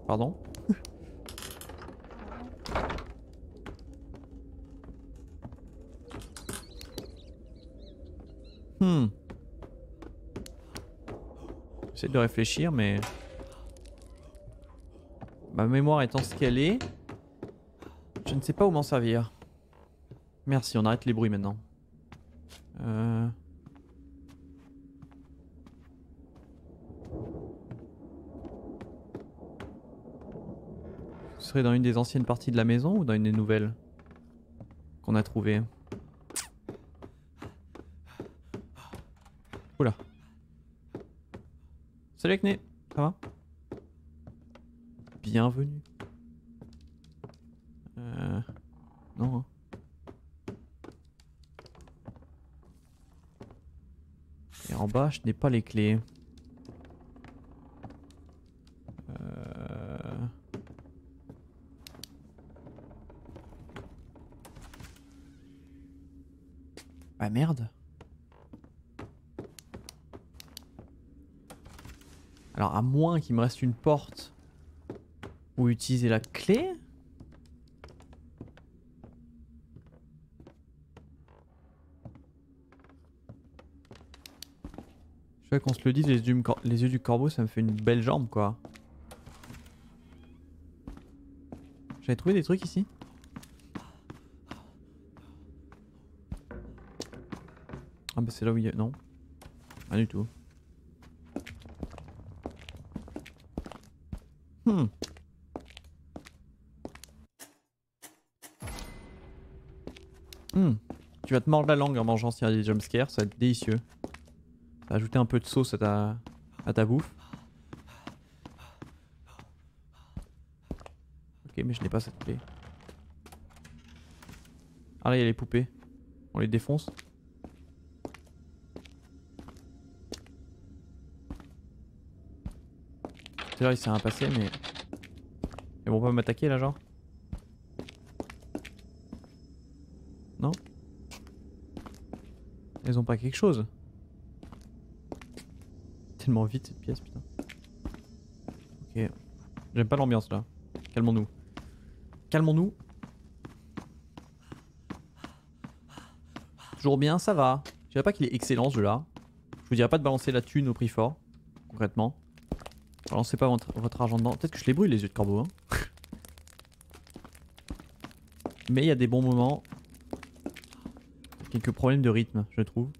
Pardon. J'essaie de réfléchir mais... Ma mémoire étant ce qu'elle est, je ne sais pas où m'en servir. Merci, on arrête les bruits maintenant. Ce serait dans une des anciennes parties de la maison ou dans une des nouvelles qu'on a trouvées? Oula. Salut Acné, ça va? Bienvenue. Non. Hein. Et en bas, je n'ai pas les clés. Ah merde. Alors à moins qu'il me reste une porte pour utiliser la clé. Je sais qu'on se le dise, les yeux du corbeau ça me fait une belle jambe quoi. J'avais trouvé des trucs ici. Ah bah c'est là où il y a... Non. Pas du tout. Tu vas te mordre la langue en mangeant s'il y a des jumpscares, ça va être délicieux. Ça va ajouter un peu de sauce à ta bouffe. Ok mais je n'ai pas cette clé. Ah là il y a les poupées. On les défonce. Tout à l'heure il s'est rien passé mais... Ils vont pas m'attaquer là genre? Non? Ils ont pas quelque chose? Tellement vite cette pièce putain. Ok. J'aime pas l'ambiance là. Calmons-nous. Calmons-nous. Toujours bien, ça va. Je dirais pas qu'il est excellent ce jeu là. Je vous dirais pas de balancer la thune au prix fort. Concrètement. Alors c'est pas votre argent dedans. Peut-être que je les brûle les yeux de corbeau. Hein. Mais il y a des bons moments. Quelques problèmes de rythme, je trouve.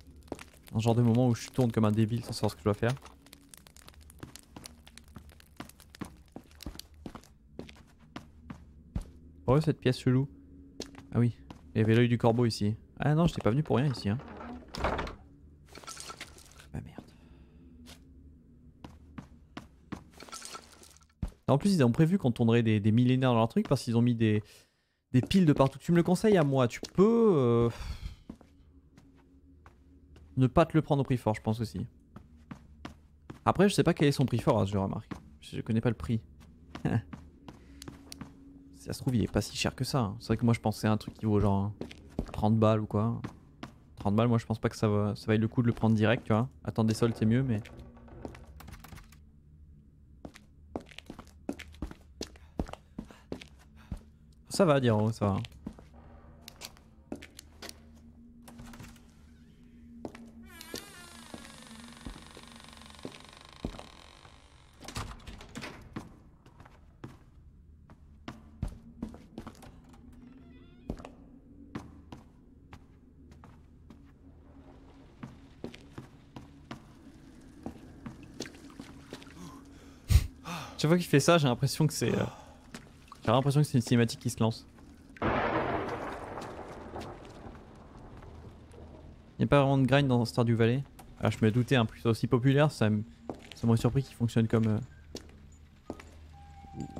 Un genre de moment où je tourne comme un débile sans savoir ce que je dois faire. Oh cette pièce chelou. Ah oui, il y avait l'œil du corbeau ici. Ah non, j'étais pas venu pour rien ici. Hein. Ah merde. En plus, ils ont prévu qu'on tournerait des millénaires dans leur truc parce qu'ils ont mis des piles de partout. Tu me le conseilles à moi, tu peux ne pas te le prendre au prix fort, je pense aussi. Après, je sais pas quel est son prix fort, je le remarque. Je connais pas le prix. Si ça se trouve, il est pas si cher que ça. Hein. C'est vrai que moi, je pensais à un truc qui vaut genre 30 balles ou quoi. 30 balles, moi, je pense pas que ça vaille le coup de le prendre direct, tu vois. Attendre des soldes, c'est mieux, mais... Ça va, Diro, ça va. Chaque fois qu'il fait ça, j'ai l'impression que c'est... J'ai l'impression que c'est une cinématique qui se lance. Il n'y a pas vraiment de grind dans Stardew Valley. Alors je me doutais, hein, plus aussi populaire, ça m'aurait surpris qu'il fonctionne comme...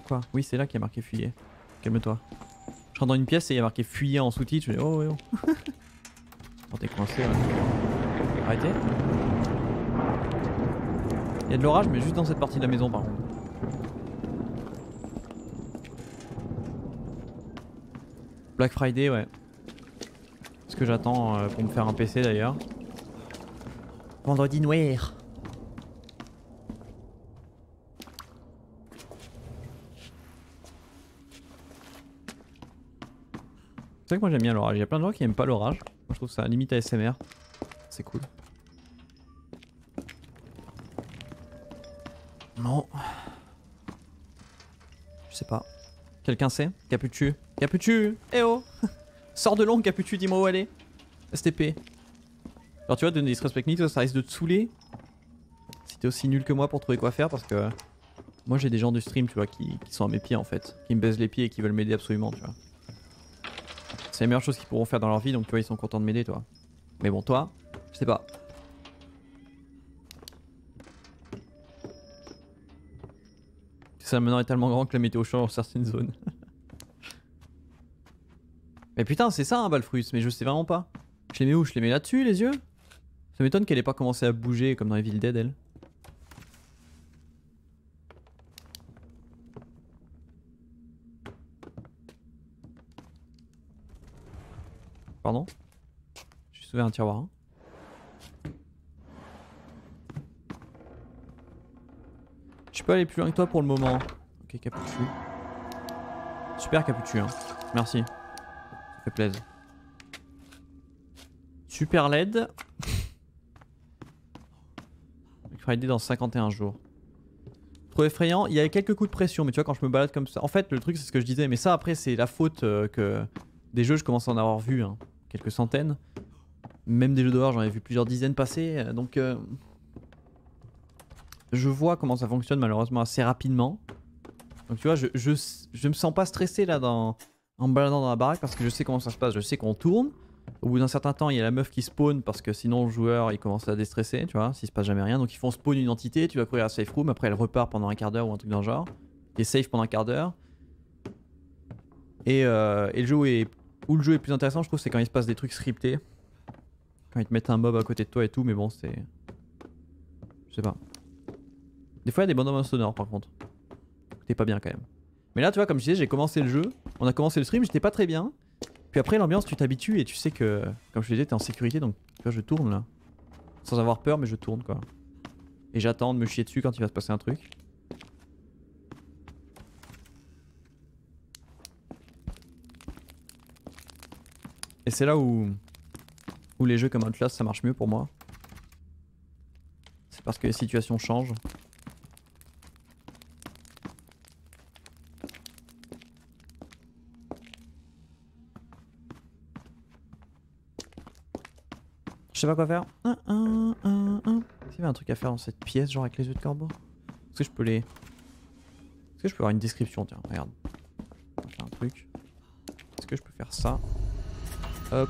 Quoi? Oui, c'est là qu'il y a marqué fuyez. Calme-toi. Je rentre dans une pièce et il y a marqué fuyez en sous-titre. Je me dis oh, ouais, oh. Oh, t'es coincé, ouais. Arrêtez. Il y a de l'orage, mais juste dans cette partie de la maison, par contre. Black Friday, ouais. Ce que j'attends pour me faire un PC d'ailleurs. Vendredi noir. C'est vrai que moi j'aime bien l'orage. Il y a plein de gens qui aiment pas l'orage. Moi je trouve ça limite ASMR. C'est cool. Non. Je sais pas. Quelqu'un sait? Caputu? Caputu? Eh oh. Sors de l'ombre, Caputu, dis-moi où elle est. STP. Alors tu vois, donner des respect me, toi, ça risque de te saouler. Si t'es aussi nul que moi pour trouver quoi faire, parce que... Moi j'ai des gens du stream, tu vois, qui sont à mes pieds en fait. Qui me baisent les pieds et qui veulent m'aider absolument, tu vois. C'est la meilleure chose qu'ils pourront faire dans leur vie, donc tu vois, ils sont contents de m'aider, toi. Mais bon, toi, je sais pas. Ça maintenant est tellement grand que la météo change dans certaines zones. Mais putain, c'est ça un Balfrus, mais je sais vraiment pas. Je les mets où? Je les mets là-dessus, les yeux? Ça m'étonne qu'elle ait pas commencé à bouger comme dans Evil Dead, elle. Pardon? J'ai sauvé un tiroir. Hein. Je peux aller plus loin que toi pour le moment. Ok, Capuchu. Super Capuchu, hein. Merci. Ça fait plaisir. Super LED. Friday dans 51 jours. Trop effrayant. Il y a quelques coups de pression, mais tu vois, quand je me balade comme ça. En fait, le truc, c'est ce que je disais, mais ça, après, c'est la faute que des jeux, je commence à en avoir vu, hein, quelques centaines. Même des jeux d'horreur, j'en ai vu plusieurs dizaines passer. Donc. Je vois comment ça fonctionne malheureusement assez rapidement. Donc tu vois, je me sens pas stressé là en me baladant dans la baraque parce que je sais comment ça se passe, je sais qu'on tourne. Au bout d'un certain temps, il y a la meuf qui spawn parce que sinon le joueur il commence à déstresser, tu vois, s'il se passe jamais rien. Donc ils font spawn une entité, tu vas courir à la safe room, après elle repart pendant un quart d'heure ou un truc dans le genre. T'es safe pendant un quart d'heure. Et le jeu où le jeu est plus intéressant, je trouve, c'est quand il se passe des trucs scriptés. Quand ils te mettent un mob à côté de toi et tout, mais bon, c'est... Je sais pas. Des fois il y a des bandes sonores par contre. T'es pas bien quand même. Mais là tu vois, comme je disais, j'ai commencé le jeu, on a commencé le stream, j'étais pas très bien. Puis après l'ambiance, tu t'habitues et tu sais que, comme je te disais, t'es en sécurité, donc tu vois, je tourne là. Sans avoir peur, mais je tourne quoi. Et j'attends de me chier dessus quand il va se passer un truc. Et c'est là où les jeux comme Outlast ça marche mieux pour moi. C'est parce que les situations changent. Je sais pas quoi faire. Est-ce qu'il y avait un truc à faire dans cette pièce, genre avec les yeux de corbeau? Est-ce que je peux les... Est-ce que je peux avoir une description? Tiens, regarde. On va faire un truc. Est-ce que je peux faire ça? Hop.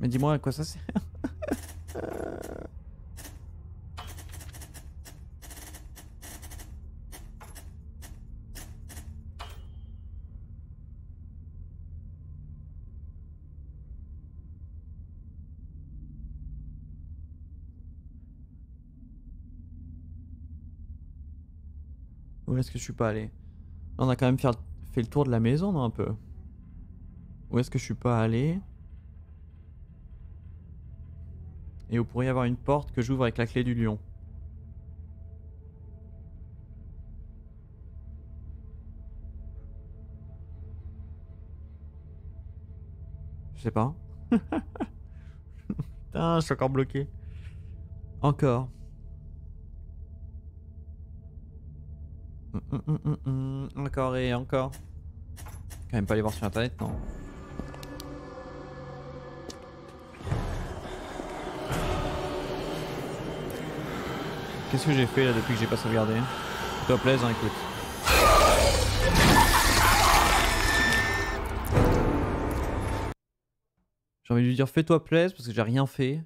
Mais dis-moi à quoi ça sert. Où est-ce que je suis pas allé? On a quand même fait le tour de la maison, non, un peu? Où est-ce que je suis pas allé? Et vous pourriez avoir une porte que j'ouvre avec la clé du lion. Je sais pas. Putain, je suis encore bloqué. Encore. Encore et encore. Quand même pas aller voir sur internet, non. Qu'est-ce que j'ai fait là depuis que j'ai pas sauvegardé? Toi plaise, hein, écoute. J'ai envie de lui dire fais-toi plaise parce que j'ai rien fait.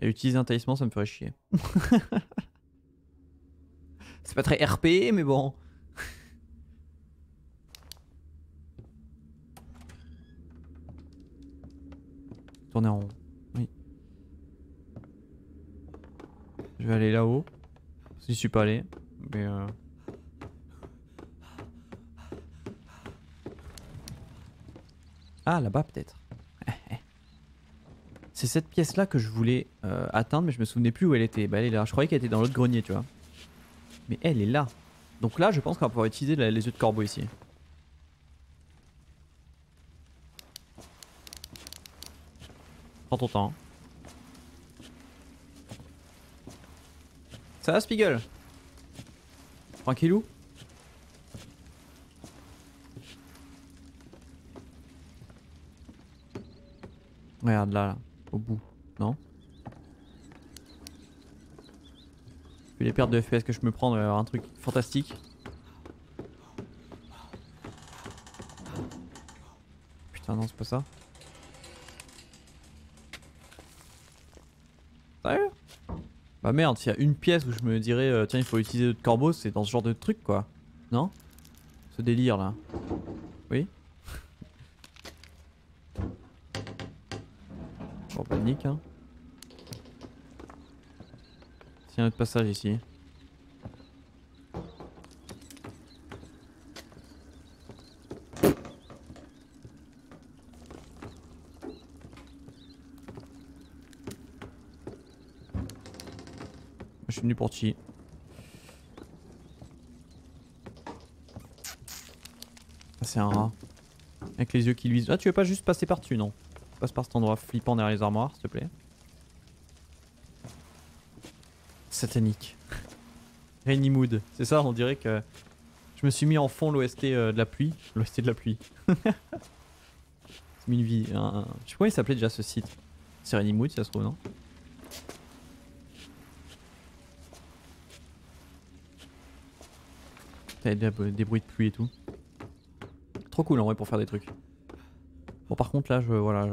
Et utiliser un talisman, ça me ferait chier. C'est pas très RP, mais bon. Tourner en rond. Oui. Je vais aller là-haut. Si je suis pas allé, mais ah, là-bas peut-être. C'est cette pièce-là que je voulais atteindre, mais je me souvenais plus où elle était. Bah elle est là, je croyais qu'elle était dans l'autre grenier, tu vois. Mais elle est là. Donc là, je pense qu'on va pouvoir utiliser les œufs de corbeau ici. Prends ton temps. Ça va, Spiegel? Tranquillou? Regarde là, au bout, non? Vu les pertes de FPS que je me prends, un truc fantastique. Putain, non, c'est pas ça. Sérieux? Bah merde, s'il y a une pièce où je me dirais tiens, il faut utiliser le corbeau, c'est dans ce genre de truc, quoi. Non? Ce délire là. Oui? Bon, panique, hein. Un autre passage ici. Je suis venu pour chi. Ah, c'est un rat. Avec les yeux qui luisent. Ah, tu veux pas juste passer par-dessus, non? Passe par cet endroit flippant derrière les armoires, s'il te plaît. Satanique. Rainy Mood. C'est ça, on dirait que je me suis mis en fond l'OST de la pluie. L'OST de la pluie. C'est une vie. Je sais pas, il s'appelait déjà ce site. C'est Rainy Mood, si ça se trouve, non? T'as des bruits de pluie et tout. Trop cool en vrai pour faire des trucs. Bon, par contre, là, voilà.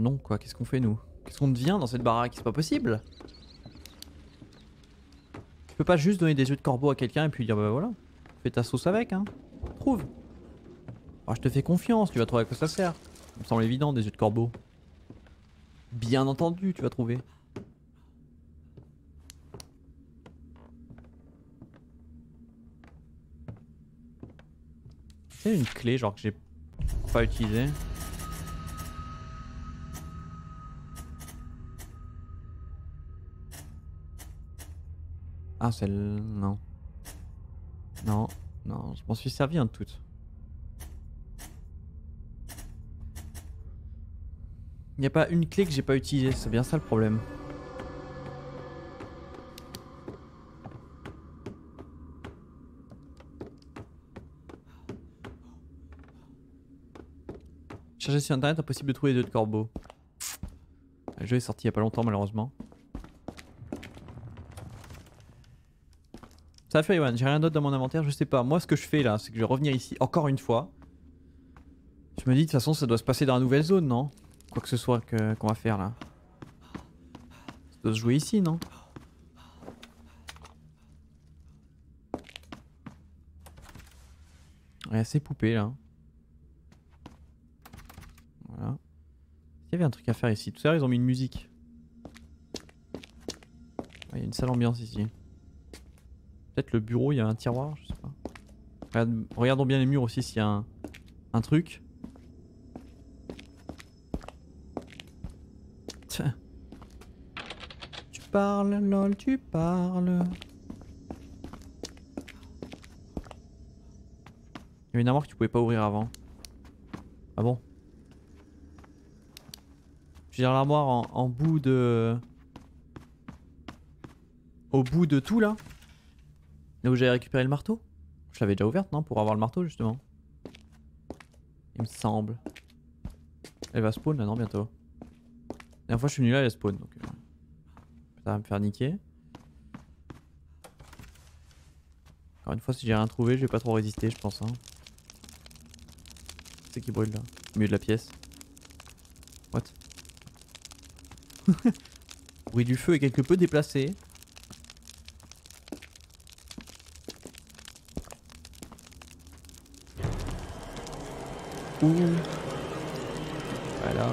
Non, quoi. Qu'est-ce qu'on fait, nous? Qu'est-ce qu'on devient dans cette baraque? C'est pas possible! Tu peux pas juste donner des œufs de corbeau à quelqu'un et puis dire bah voilà, fais ta sauce avec, hein. Trouve. Alors, je te fais confiance, tu vas trouver à quoi ça sert. Ça me semble évident, des œufs de corbeau. Bien entendu, tu vas trouver. C'est une clé genre que j'ai pas utilisée. Ah, celle... non. Non, non, je m'en suis servi un de toutes. Il n'y a pas une clé que j'ai pas utilisée, c'est bien ça le problème. Chercher sur internet, impossible de trouver les œufs de corbeau. Le jeu est sorti il n'y a pas longtemps malheureusement. Ça fait one, j'ai rien d'autre dans mon inventaire, je sais pas. Moi ce que je fais là, c'est que je vais revenir ici encore une fois. Je me dis de toute façon ça doit se passer dans la nouvelle zone, non? Quoi que ce soit qu'on va faire là. Ça doit se jouer ici, non? Ouais, c'est poupée là. Voilà. Il y avait un truc à faire ici. Tout à l'heure ils ont mis une musique. Il y a une sale ambiance ici. Peut-être le bureau, il y a un tiroir, je sais pas. Regardons bien les murs aussi s'il y a un truc. Tiens. Tu parles, lol, tu parles. Il y avait une armoire que tu pouvais pas ouvrir avant. Ah bon? Je veux dire l'armoire en bout de... Au bout de tout là? Là où j'avais récupéré le marteau? Je l'avais déjà ouverte non? Pour avoir le marteau justement. Il me semble. Elle va spawn là non bientôt. La dernière fois je suis venu là elle spawn donc... Ça va me faire niquer. Encore une fois si j'ai rien trouvé je vais pas trop résister je pense hein. C'est qui brûle là? Au milieu de la pièce. What? Le bruit du feu est quelque peu déplacé. Voilà.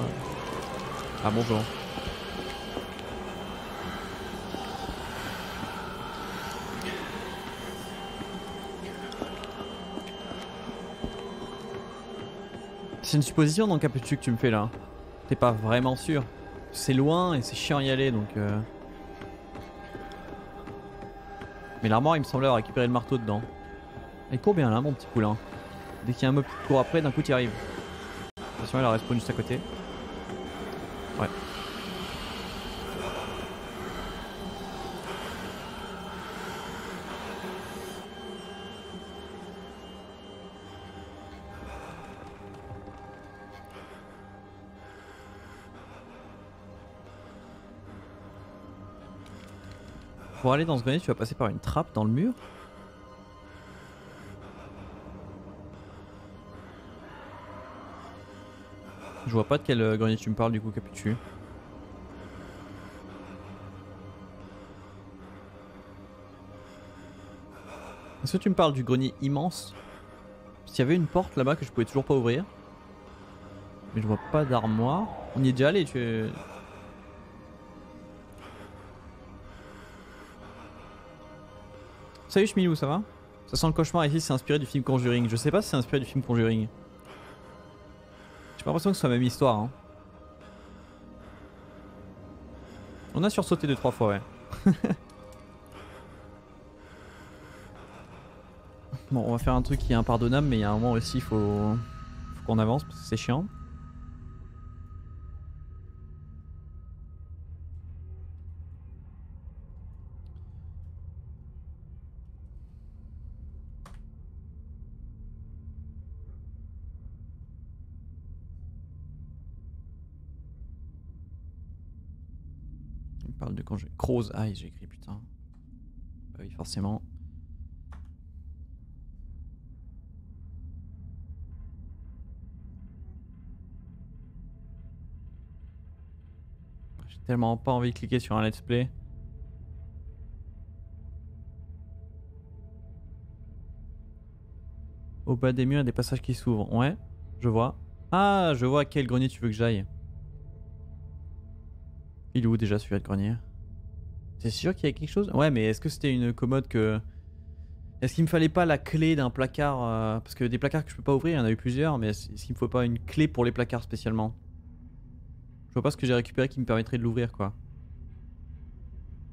Ah bonjour. C'est une supposition dans le capitule que tu me fais là. T'es pas vraiment sûr. C'est loin et c'est chiant à y aller donc. Mais l'armoire il me semblait avoir récupéré le marteau dedans. Elle court bien là mon petit poulain. Dès qu'il y a un mob qui court après, d'un coup tu y arrives. Attention, elle a respawn juste à côté. Ouais. Pour aller dans ce grenier, tu vas passer par une trappe dans le mur. Je vois pas de quel grenier tu me parles du coup Capuchu. Est-ce que tu me parles du grenier immense? Parce qu'il y avait une porte là-bas que je pouvais toujours pas ouvrir. Mais je vois pas d'armoire. On y est déjà allé tu... Salut Chemilou, ça va? Ça sent le cauchemar ici, c'est inspiré du film Conjuring. Je sais pas si c'est inspiré du film Conjuring. J'ai pas l'impression que ce soit la même histoire. Hein. On a sursauté 2-3 fois, ouais. Bon, on va faire un truc qui est impardonnable, mais il y a un moment aussi, faut qu'on avance parce que c'est chiant. De quand j'ai Croze, aïe j'ai écrit putain. Bah oui forcément. J'ai tellement pas envie de cliquer sur un let's play. Au bas des murs il y a des passages qui s'ouvrent, ouais je vois. Ah je vois à quel grenier tu veux que j'aille. Il est où déjà celui-là de grenier? C'est sûr qu'il y a quelque chose? Ouais mais est-ce que c'était une commode que... Est-ce qu'il me fallait pas la clé d'un placard Parce que des placards que je peux pas ouvrir, il y en a eu plusieurs, mais est-ce qu'il me faut pas une clé pour les placards spécialement? Je vois pas ce que j'ai récupéré qui me permettrait de l'ouvrir quoi.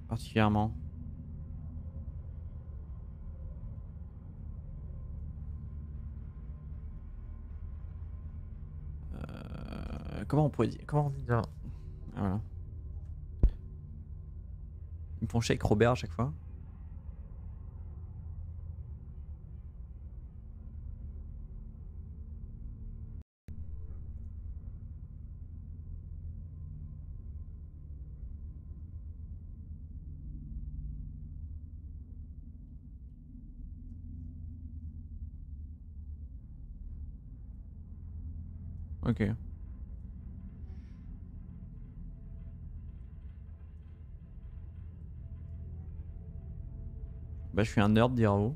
Particulièrement. Comment on pourrait dire? Comment on dit ça? Voilà. Ils me font chier avec Robert à chaque fois. Ok. Bah je suis un nerd, direz-vous.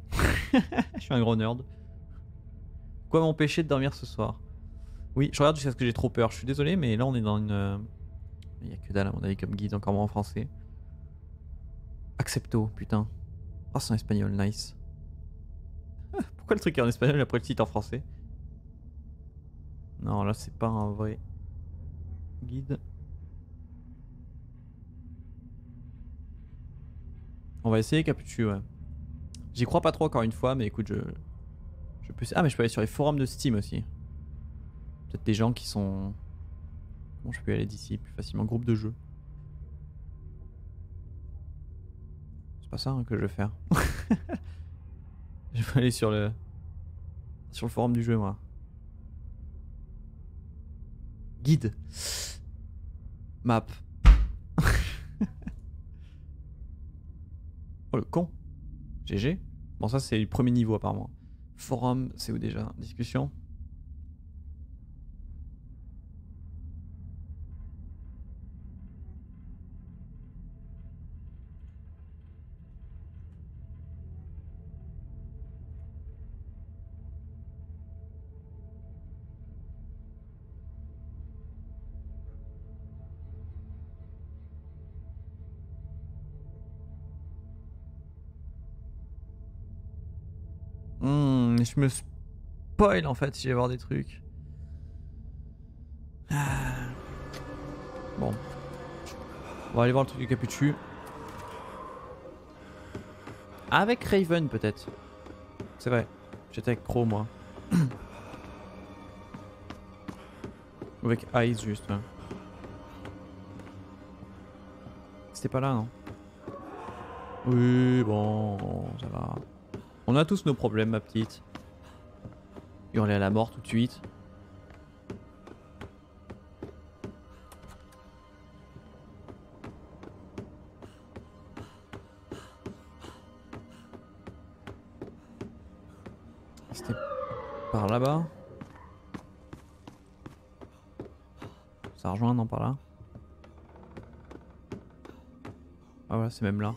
Je suis un gros nerd. Quoi m'empêcher de dormir ce soir? Oui, je regarde jusqu'à ce que j'ai trop peur. Je suis désolé, mais là on est dans une... Il n'y a que dalle à mon avis comme guide, encore moins en français. Accepto, putain. Ah, oh, c'est en espagnol, nice. Pourquoi le truc est en espagnol après le site en français? Non, là c'est pas un vrai guide. On va essayer Capuchu, ouais. J'y crois pas trop encore une fois, mais écoute, je peux... Ah, mais je peux aller sur les forums de Steam aussi. Peut-être des gens qui sont... Bon, je peux y aller d'ici plus facilement. Groupe de jeu. C'est pas ça hein, que je vais faire. Je vais aller sur le... forum du jeu, moi. Guide. Map. Oh le con. GG. Bon ça c'est le premier niveau apparemment. Forum, c'est où déjà? Discussion. Je me spoil en fait si je vais voir des trucs. Bon. On va aller voir le truc du Capuchu. Avec Raven peut-être. C'est vrai. J'étais avec Crow moi. Ou avec Eyes juste. Ouais. C'était pas là non? Oui bon ça va. On a tous nos problèmes ma petite. Hurler à la mort tout de suite. C'était par là-bas. Ça rejoint, non, par là. Ah voilà, c'est même là.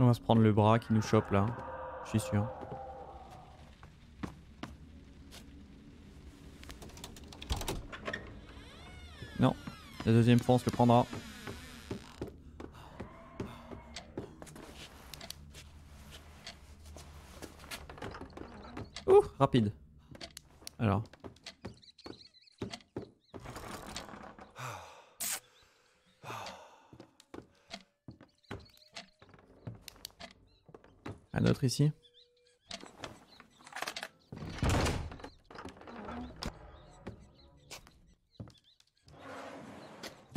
On va se prendre le bras qui nous chope là, je suis sûr. Non, la deuxième fois on se le prendra. Ouh, rapide. Alors. Un autre ici.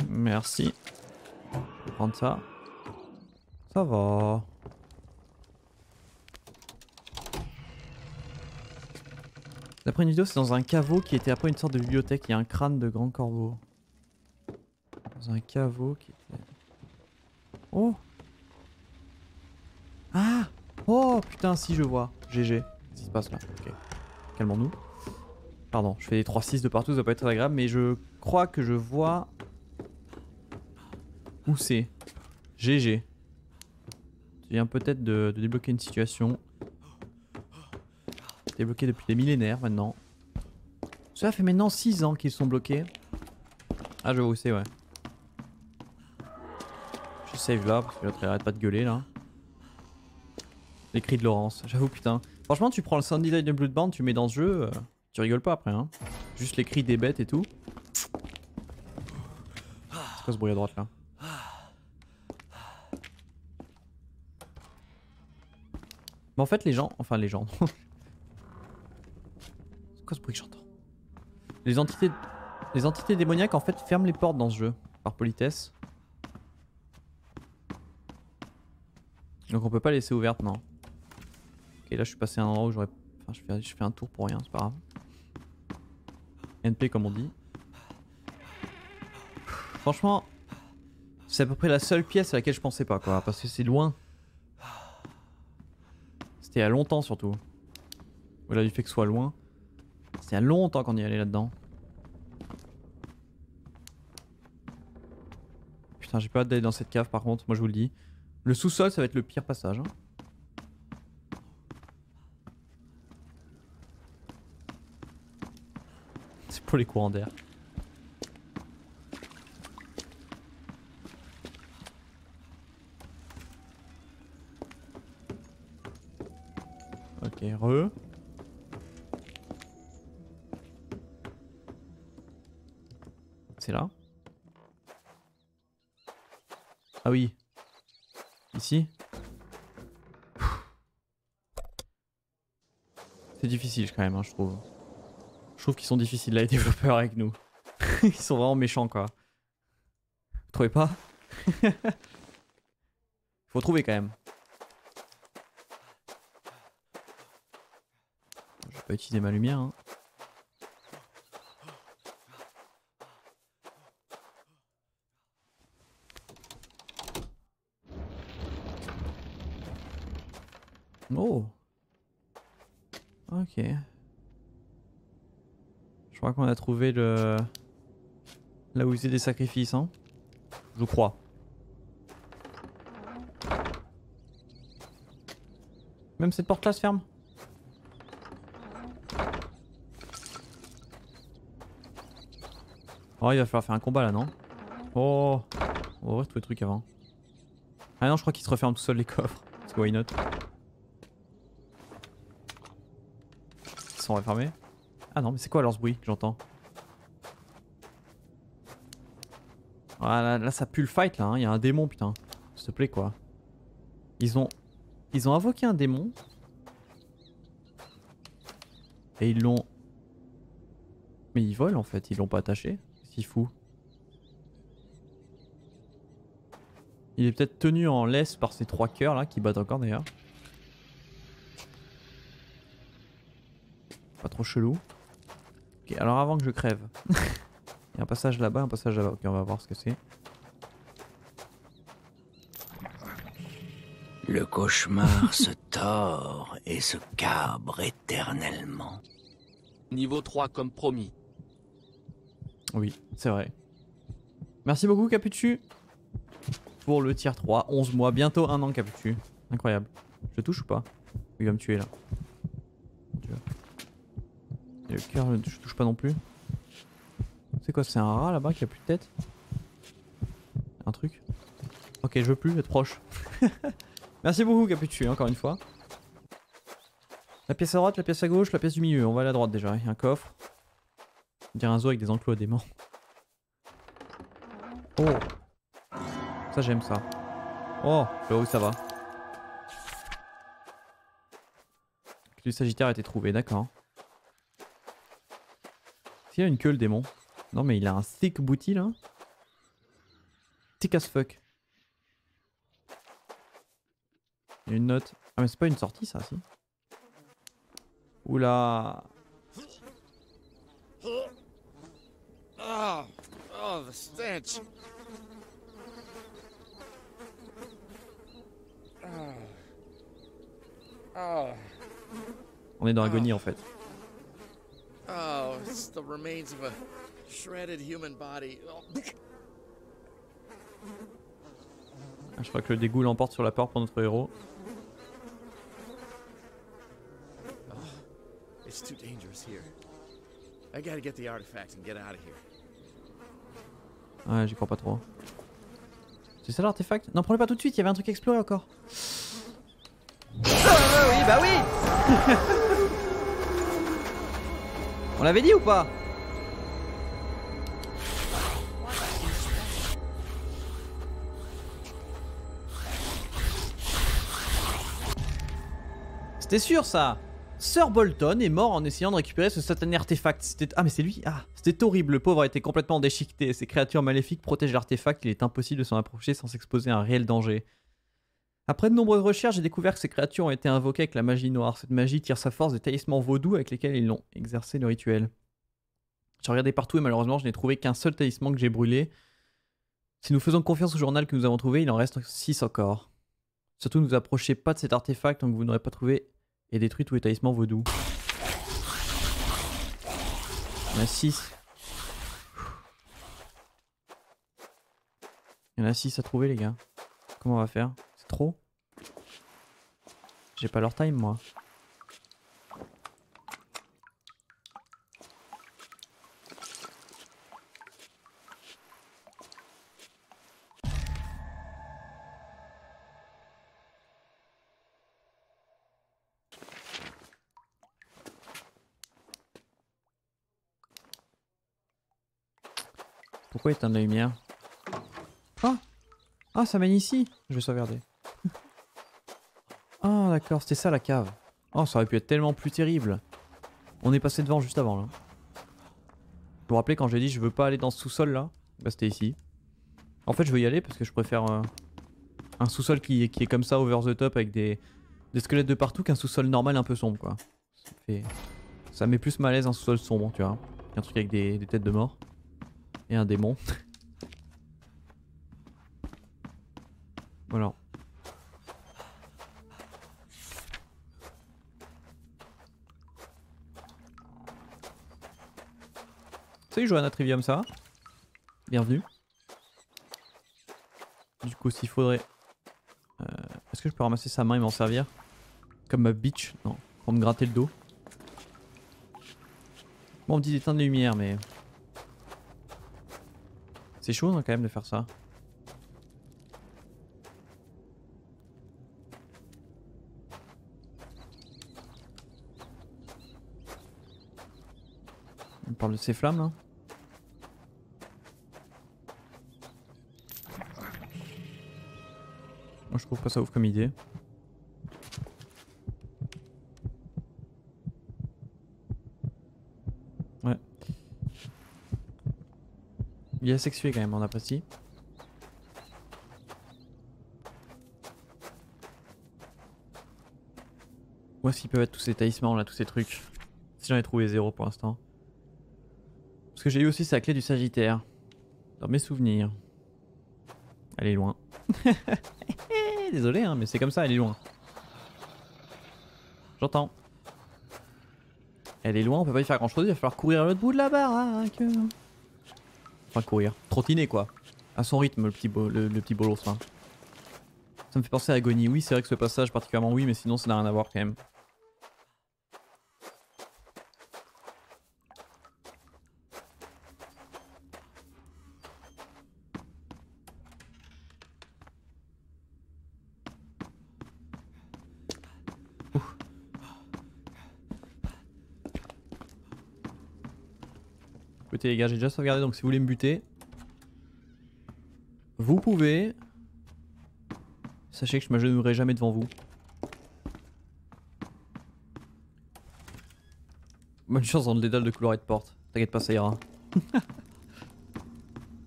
Merci. Je vais prendre ça. Ça va. D'après une vidéo, c'est dans un caveau qui était après une sorte de bibliothèque. Il y a un crâne de grand corbeau. Dans un caveau qui était... Oh! Ah! Oh putain si je vois, GG, qu'est-ce qui se passe là? Ok, calmons-nous. Pardon, je fais des 3-6 de partout, ça va pas être très agréable, mais je crois que je vois... Où c'est? GG. Ça vient peut-être de débloquer une situation. Débloqué depuis des millénaires maintenant. Cela fait maintenant 6 ans qu'ils sont bloqués. Ah je vois où c'est ouais. Je save là, parce que l'autre il arrête pas de gueuler là. Les cris de Laurence, j'avoue putain. Franchement tu prends le sound design de Bloodborne, tu mets dans ce jeu, tu rigoles pas après hein. Juste les cris des bêtes et tout. C'est quoi ce bruit à droite là? Mais en fait les gens, enfin les gens... C'est quoi ce bruit que j'entends? Les entités démoniaques en fait ferment les portes dans ce jeu, par politesse. Donc on peut pas laisser ouverte non. Et là je suis passé à un endroit où j'aurais... Enfin je fais un tour pour rien, c'est pas grave. NP comme on dit. Franchement, c'est à peu près la seule pièce à laquelle je pensais pas quoi, parce que c'est loin. C'était il y a longtemps surtout. Voilà, du fait que ce soit loin. C'était il y a longtemps qu'on y allait là-dedans. Putain, j'ai pas hâte d'aller dans cette cave par contre, moi je vous le dis. Le sous-sol, ça va être le pire passage. Hein. C'est pour les courants d'air. Ok, re. C'est là. Ah oui. Ici. C'est difficile quand même, hein, je trouve. Je trouve qu'ils sont difficiles là, les développeurs avec nous. Ils sont vraiment méchants quoi. Vous trouvez pas? Faut trouver quand même. Je vais pas utiliser ma lumière. Hein. Oh. Ok. Je crois qu'on a trouvé le... Là où il faisait des sacrifices, hein. Je crois. Même cette porte-là se ferme. Oh, il va falloir faire un combat là, non? Oh. On va ouvrir tous les trucs avant. Ah non, je crois qu'il se referme tout seul les coffres. Parce que why not? Sont refermés. Ah non, mais c'est quoi alors ce bruit que j'entends? Ah là, là ça pue le fight là, hein. Il y a un démon putain. S'il te plaît quoi. Ils ont invoqué un démon. Et ils l'ont... Mais ils volent en fait, ils l'ont pas attaché. C'est fou. Il est peut-être tenu en laisse par ces trois cœurs là qui battent encore d'ailleurs. Pas trop chelou. Ok, alors avant que je crève. Il y a un passage là-bas, un passage là-bas. Ok, on va voir ce que c'est. Le cauchemar se tord et se cabre éternellement. Niveau 3 comme promis. Oui, c'est vrai. Merci beaucoup Caputu pour le tier 3. 11 mois, bientôt 1 an Caputu. Incroyable. Je le touche ou pas? Il va me tuer là. Le cœur, je touche pas non plus. C'est quoi? C'est un rat là-bas qui a plus de tête? Un truc? Ok, je veux plus être proche. Merci beaucoup, Caputu, encore une fois. La pièce à droite, la pièce à gauche, la pièce du milieu. On va à la droite déjà. Il y a un coffre. On dirait un zoo avec des enclos à démons. Oh! Ça, j'aime ça. Oh! Je vois où ça va. Le Sagittaire a été trouvé, d'accord. Il a une queue le démon. Non mais il a un thick booty là. Thick as fuck. Il y a une note. Ah mais c'est pas une sortie ça si. Oula. Oh, the stench. On est dans Agony en fait. Oh, it's the remains of a shredded human body. Oh. Je crois que le dégoût l'emporte sur la peur pour notre héros. Oh, it's too dangerous here. I gotta get the artifact and get out of here. Ouais, j'y crois pas trop. C'est ça l'artefact? Non, prenez pas tout de suite, il y avait un truc à explorer encore. Ah oui, bah oui. On l'avait dit ou pas? C'était sûr ça. Sir Bolton est mort en essayant de récupérer ce satané artefact. Ah mais c'est lui. Ah, c'était horrible, le pauvre a été complètement déchiqueté. Ces créatures maléfiques protègent l'artefact, il est impossible de s'en approcher sans s'exposer à un réel danger. Après de nombreuses recherches, j'ai découvert que ces créatures ont été invoquées avec la magie noire. Cette magie tire sa force des talismans vaudous avec lesquels ils l'ont exercé le rituel. J'ai regardé partout et malheureusement, je n'ai trouvé qu'un seul talisman que j'ai brûlé. Si nous faisons confiance au journal que nous avons trouvé, il en reste 6 encore. Surtout, ne vous approchez pas de cet artefact, donc vous n'aurez pas trouvé et détruit tous les talismans vaudous. Il y en a 6. Il y en a 6 à trouver, les gars. Comment on va faire? C'est trop? J'ai pas leur time, moi. Pourquoi éteindre la lumière? Ah, ah, ça mène ici. Je vais sauvegarder. Ah d'accord, c'était ça la cave. Oh, ça aurait pu être tellement plus terrible. On est passé devant juste avant là. Vous vous rappelez quand j'ai dit je veux pas aller dans ce sous-sol là? Bah c'était ici. En fait je veux y aller parce que je préfère un sous-sol qui est comme ça over the top avec des squelettes de partout qu'un sous-sol normal un peu sombre quoi. Ça met plus mal à l'aise un sous-sol sombre tu vois. Un truc avec des têtes de mort. Et un démon. Voilà. Salut Johanna Trivium, ça va? Bienvenue. Du coup s'il faudrait... Est-ce que je peux ramasser sa main et m'en servir? Comme ma bitch? Non. Pour me gratter le dos. Bon on me dit d'éteindre les lumières mais... C'est chaud hein, quand même de faire ça. On parle de ces flammes là. Moi je trouve pas ça ouf comme idée. Il est asexué quand même, on apprécie. Où est-ce qu'ils peuvent être tous ces talismans là, tous ces trucs? Si j'en ai trouvé zéro pour l'instant. Parce que j'ai eu aussi sa clé du Sagittaire. Dans mes souvenirs. Elle est loin. Désolé hein, mais c'est comme ça, elle est loin. J'entends. Elle est loin, on peut pas y faire grand chose, il va falloir courir à l'autre bout de la barre hein, que... Enfin courir, trottiner quoi, à son rythme le petit bolos hein. Ça me fait penser à Agony, oui c'est vrai que ce passage particulièrement oui mais sinon ça n'a rien à voir quand même. Les gars, j'ai déjà sauvegardé donc si vous voulez me buter, vous pouvez. Sachez que je m'agenouillerai jamais devant vous. Bonne chance dans le dédale de couloir et de porte. T'inquiète pas, ça ira.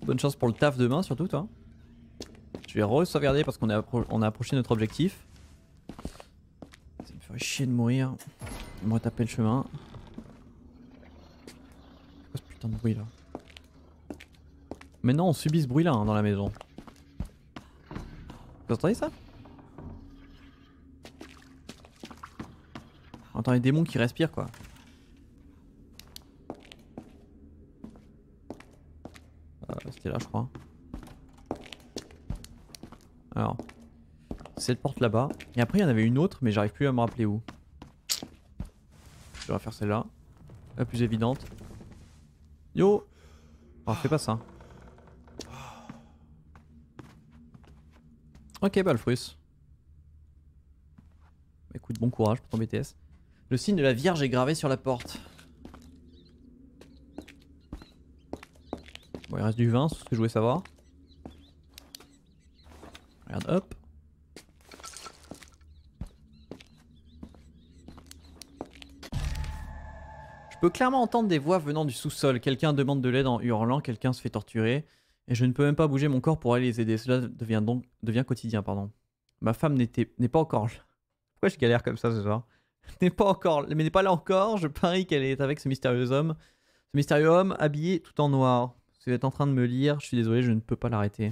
Bonne chance pour le taf demain, surtout toi. Je vais re-sauvegarder parce qu'on a approché notre objectif. Ça me ferait chier de mourir. On va taper le chemin. De bruit là. Maintenant on subit ce bruit là hein, dans la maison. Vous entendez ça? On entend les démons qui respirent quoi. C'était là je crois. Alors, cette porte là-bas. Et après il y en avait une autre mais j'arrive plus à me rappeler où. Je vais faire celle-là. La plus évidente. Yo! Oh, fais pas ça. Ok, bah le fruit. Écoute, bon courage pour ton BTS. Le signe de la Vierge est gravé sur la porte. Bon, il reste du vin, c'est ce que je voulais savoir. Regarde, hop. Je peux clairement entendre des voix venant du sous-sol. Quelqu'un demande de l'aide en hurlant, quelqu'un se fait torturer. Et je ne peux même pas bouger mon corps pour aller les aider. Cela devient quotidien, pardon. Ma femme n'est pas encore là. Pourquoi je galère comme ça ce soir? N'est pas encore, mais n'est pas là encore. Je parie qu'elle est avec ce mystérieux homme. Ce mystérieux homme habillé tout en noir. Si vous êtes en train de me lire, je suis désolé, je ne peux pas l'arrêter.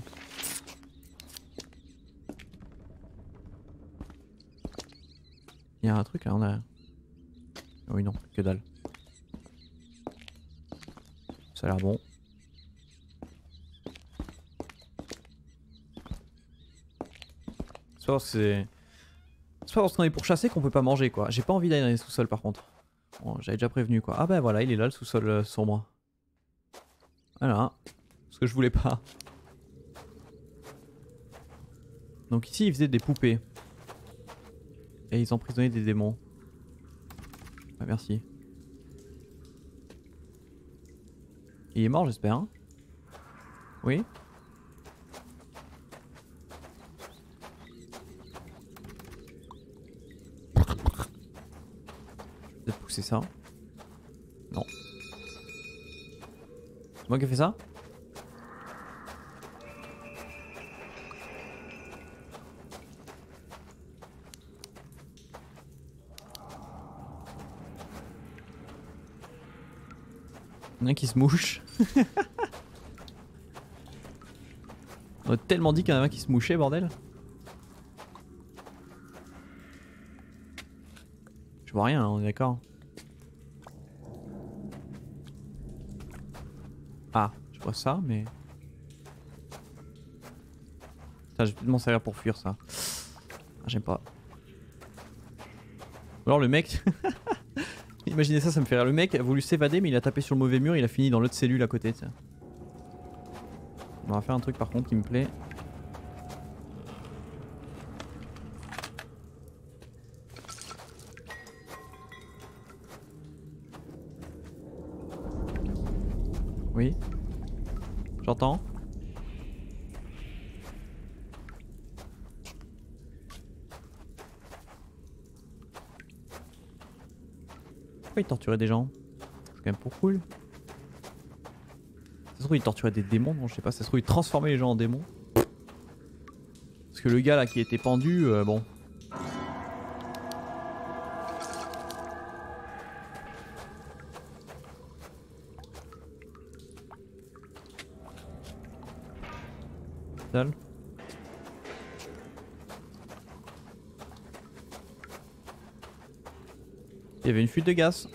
Il y a un truc là, on a... Oui non, que dalle. Ça a l'air bon. C'est pas parce qu'on est pourchassé qu'on peut pas manger quoi. J'ai pas envie d'aller dans les sous-sols par contre. Bon, j'avais déjà prévenu quoi. Ah bah voilà, il est là le sous-sol sombre. Voilà. Ce que je voulais pas. Donc ici ils faisaient des poupées. Et ils emprisonnaient des démons. Ah merci. Il est mort j'espère. Hein oui. Peut-être pousser ça. Non. C'est moi qui ai fait ça? Il y en a qui se mouche. On a tellement dit qu'il y en avait un qui se mouchait, bordel. Je vois rien, on est d'accord. Ah, je vois ça, mais... Putain, je vais m'en servir pour fuir ça. Ah, j'aime pas. Ou alors le mec... Imaginez ça, ça me fait rire. Le mec a voulu s'évader mais il a tapé sur le mauvais mur, il a fini dans l'autre cellule à côté. T'sais. On va faire un truc par contre qui me plaît. Oui. J'entends. Pourquoi il torturait des gens? C'est quand même pour cool. Ça se trouve il torturait des démons, non je sais pas, ça se trouve il transformait les gens en démons. Parce que le gars là qui était pendu, bon. Dalle. Il y avait une fuite de gaz.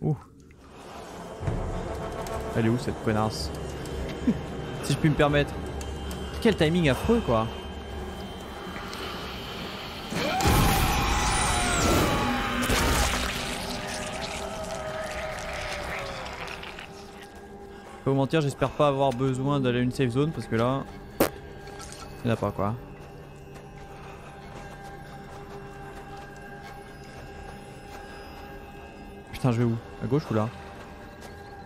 Ouh. Elle est où cette connasse? Si je puis me permettre. Quel timing affreux quoi. Je peux vous mentir, j'espère pas avoir besoin d'aller à une safe zone parce que là... Il a pas quoi. Putain, je vais où? À gauche ou là?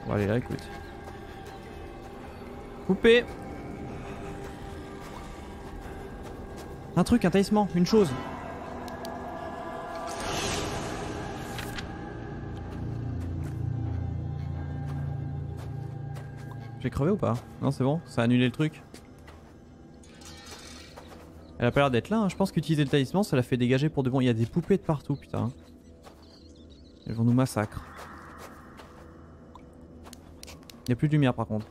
On va aller là, écoute. Coupé. Un truc, un taillissement, une chose. J'ai crevé ou pas? Non, c'est bon, ça a annulé le truc. Elle a pas l'air d'être là, hein. Je pense qu'utiliser le talisman ça la fait dégager pour de bon. Il y a des poupées de partout, putain. Elles vont nous massacrer. Il n'y a plus de lumière par contre.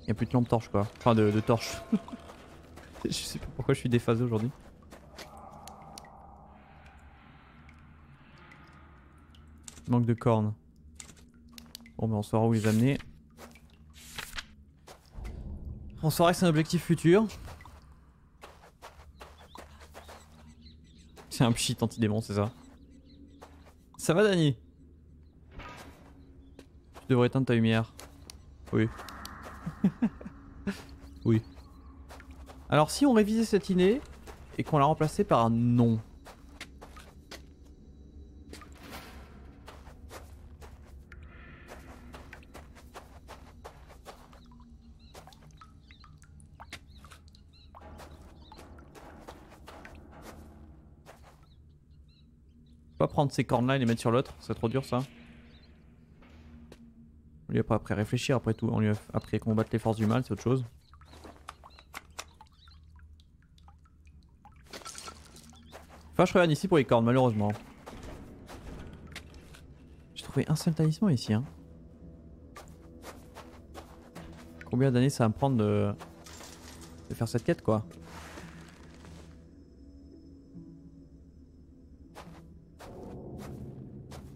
Il n'y a plus de lampe torche quoi. Enfin de torche. Je sais pas pourquoi je suis déphasé aujourd'hui. Manque de cornes. Bon ben on saura où les amener. On saura que c'est un objectif futur. C'est un pchit anti-démon, c'est ça. Ça va, Dany? Tu devrais éteindre ta lumière. Oui. Oui. Alors, si on révisait cette idée et qu'on la remplaçait par un nom. Pas prendre ces cornes là et les mettre sur l'autre, c'est trop dur ça. On lui a pas après réfléchir, après tout, on lui a après combattre les forces du mal, c'est autre chose. Enfin je reviens ici pour les cornes malheureusement. J'ai trouvé un seul talisman ici hein. Combien d'années ça va me prendre de de faire cette quête quoi.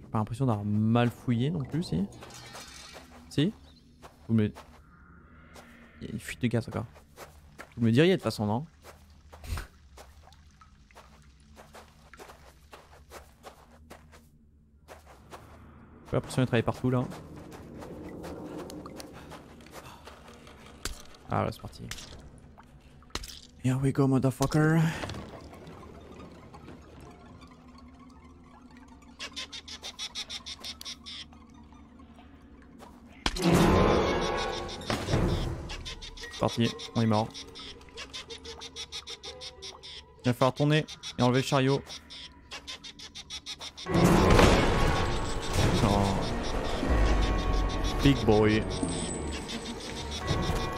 J'ai pas l'impression d'avoir mal fouillé non plus, si. Si. Vous me... Il y a une fuite de gaz encore. Vous me diriez de toute façon, non? J'ai l'impression de travailler partout là. Ah là c'est parti. Here we go motherfucker. C'est parti, on est mort. Il va falloir tourner et enlever le chariot. Big boy.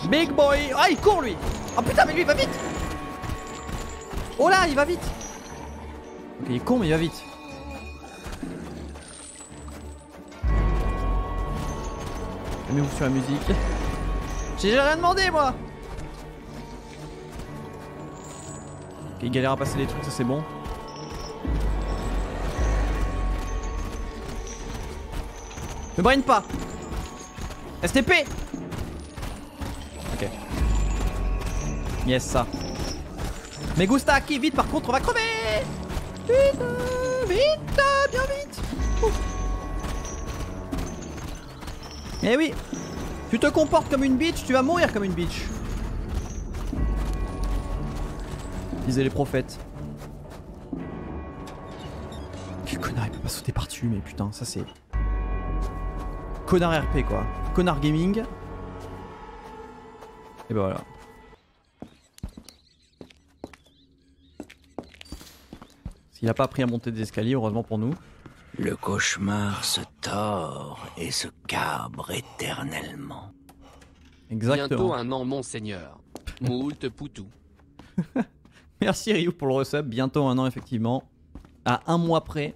Big boy. Ah il court lui. Ah putain mais lui il va vite. Oh là il va vite. Ok il est con mais il va vite. Aimez-vous sur la musique. J'ai rien demandé moi. Ok il galère à passer les trucs ça c'est bon. Ne brine pas. STP. Ok. Yes ça. Mais Gusta qui vite par contre on va crever. Vite vite bien vite. Eh oui. Tu te comportes comme une bitch, tu vas mourir comme une bitch. Disaient les prophètes. Quel connard il peut pas sauter par dessus mais putain ça c'est... Connard RP quoi, connard gaming. Et bah voilà. S'il a pas appris à monter des escaliers, heureusement pour nous. Le cauchemar se tord et se cabre éternellement. Exactement. Bientôt un an monseigneur. Moult poutou. Merci Ryu pour le resub, bientôt un an effectivement. À un mois près.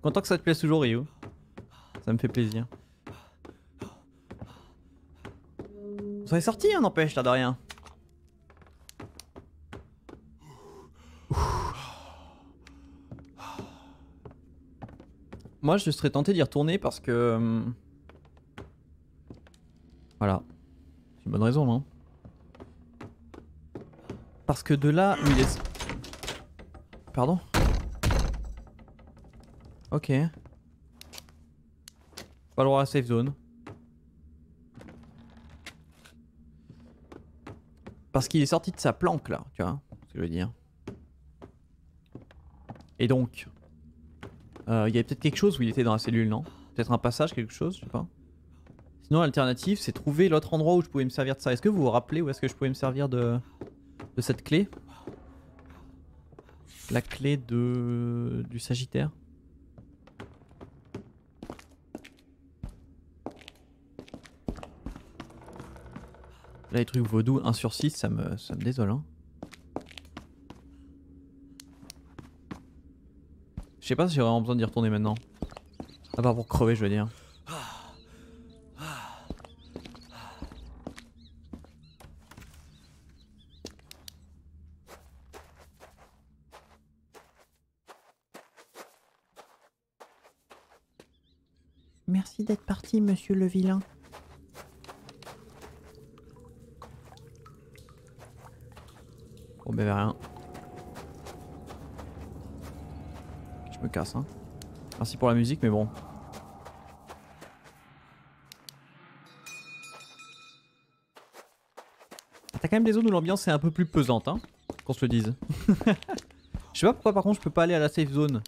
Content que ça te plaise toujours Ryu. Ça me fait plaisir. Vous en êtes sorti, hein, n'empêche, t'as de rien. Moi, je serais tenté d'y retourner parce que... Voilà. C'est une bonne raison, non? Parce que de là... Où il est... Pardon? Ok. Pas le droit à la safe zone. Parce qu'il est sorti de sa planque là, tu vois ce que je veux dire. Et donc, il y avait peut-être quelque chose où il était dans la cellule, non? Peut-être un passage, quelque chose, je sais pas. Sinon, l'alternative, c'est trouver l'autre endroit où je pouvais me servir de ça. Est-ce que vous vous rappelez où est-ce que je pouvais me servir de cette clé? La clé du Sagittaire. Là les trucs vaudou 1 sur 6 ça me désole hein. Je sais pas si j'ai vraiment besoin d'y retourner maintenant. À part pour crever je veux dire. Merci d'être parti monsieur le vilain. Oh ben rien. Je me casse hein. Merci pour la musique mais bon. T'as quand même des zones où l'ambiance est un peu plus pesante hein. Qu'on se le dise. Je sais pas pourquoi par contre je peux pas aller à la safe zone.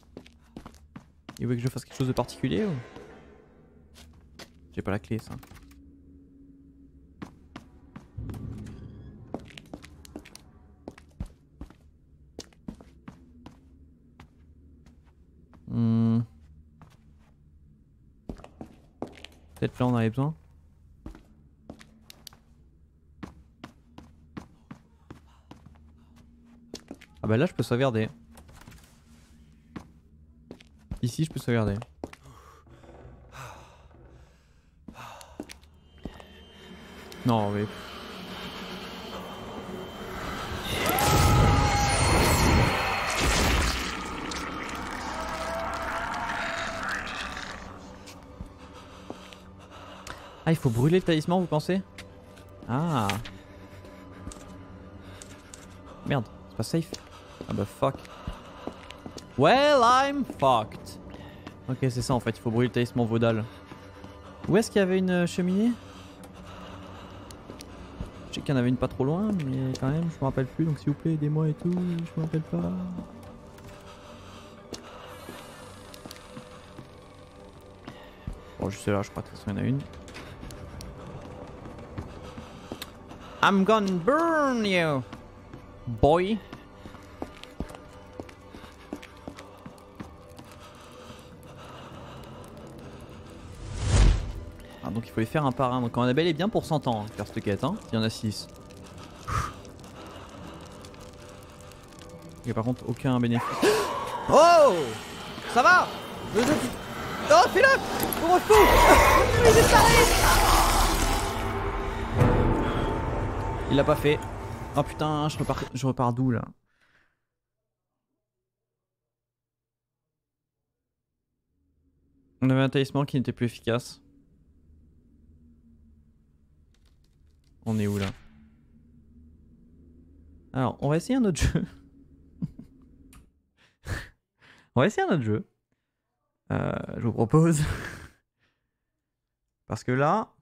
Il veut que je fasse quelque chose de particulier ou... J'ai pas la clé ça. Peut-être là on avait besoin. Ah bah là je peux sauvegarder. Ici je peux sauvegarder. Non mais... Ah, il faut brûler le talisman, vous pensez? Ah. Merde, c'est pas safe. Ah bah fuck. Well, I'm fucked. Ok, c'est ça en fait, il faut brûler le talisman vaudal. Où est-ce qu'il y avait une cheminée? Je sais qu'il y en avait une pas trop loin, mais quand même, je me rappelle plus, donc s'il vous plaît, aidez-moi et tout, je me rappelle pas. Bon, juste là, je crois que de toute façon, il y en a une. I'm gonna burn you, boy. Ah, donc il faut les faire un par un. Donc on a bel et bien pour 100 ans, hein, faire cette quête. Hein. Il y en a 6. Et par contre, aucun bénéfice. Oh, ça va. Oh, fais-le. On refou. Mais j'ai parlé. Il l'a pas fait. Oh putain, je repars d'où là? On avait un talisman qui n'était plus efficace. On est où là? Alors, on va essayer un autre jeu. On va essayer un autre jeu. Je vous propose. Parce que là...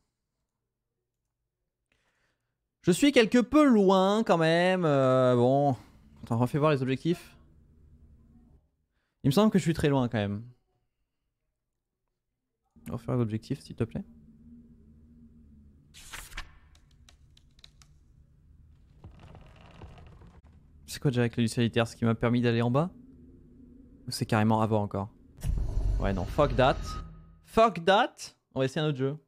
Je suis quelque peu loin quand même, bon... Attends, refais voir les objectifs. Il me semble que je suis très loin quand même. Refais les objectifs s'il te plaît. C'est quoi déjà avec le solitaire, ce qui m'a permis d'aller en bas? Ou c'est carrément avant encore? Ouais non, fuck that. Fuck that. On va essayer un autre jeu.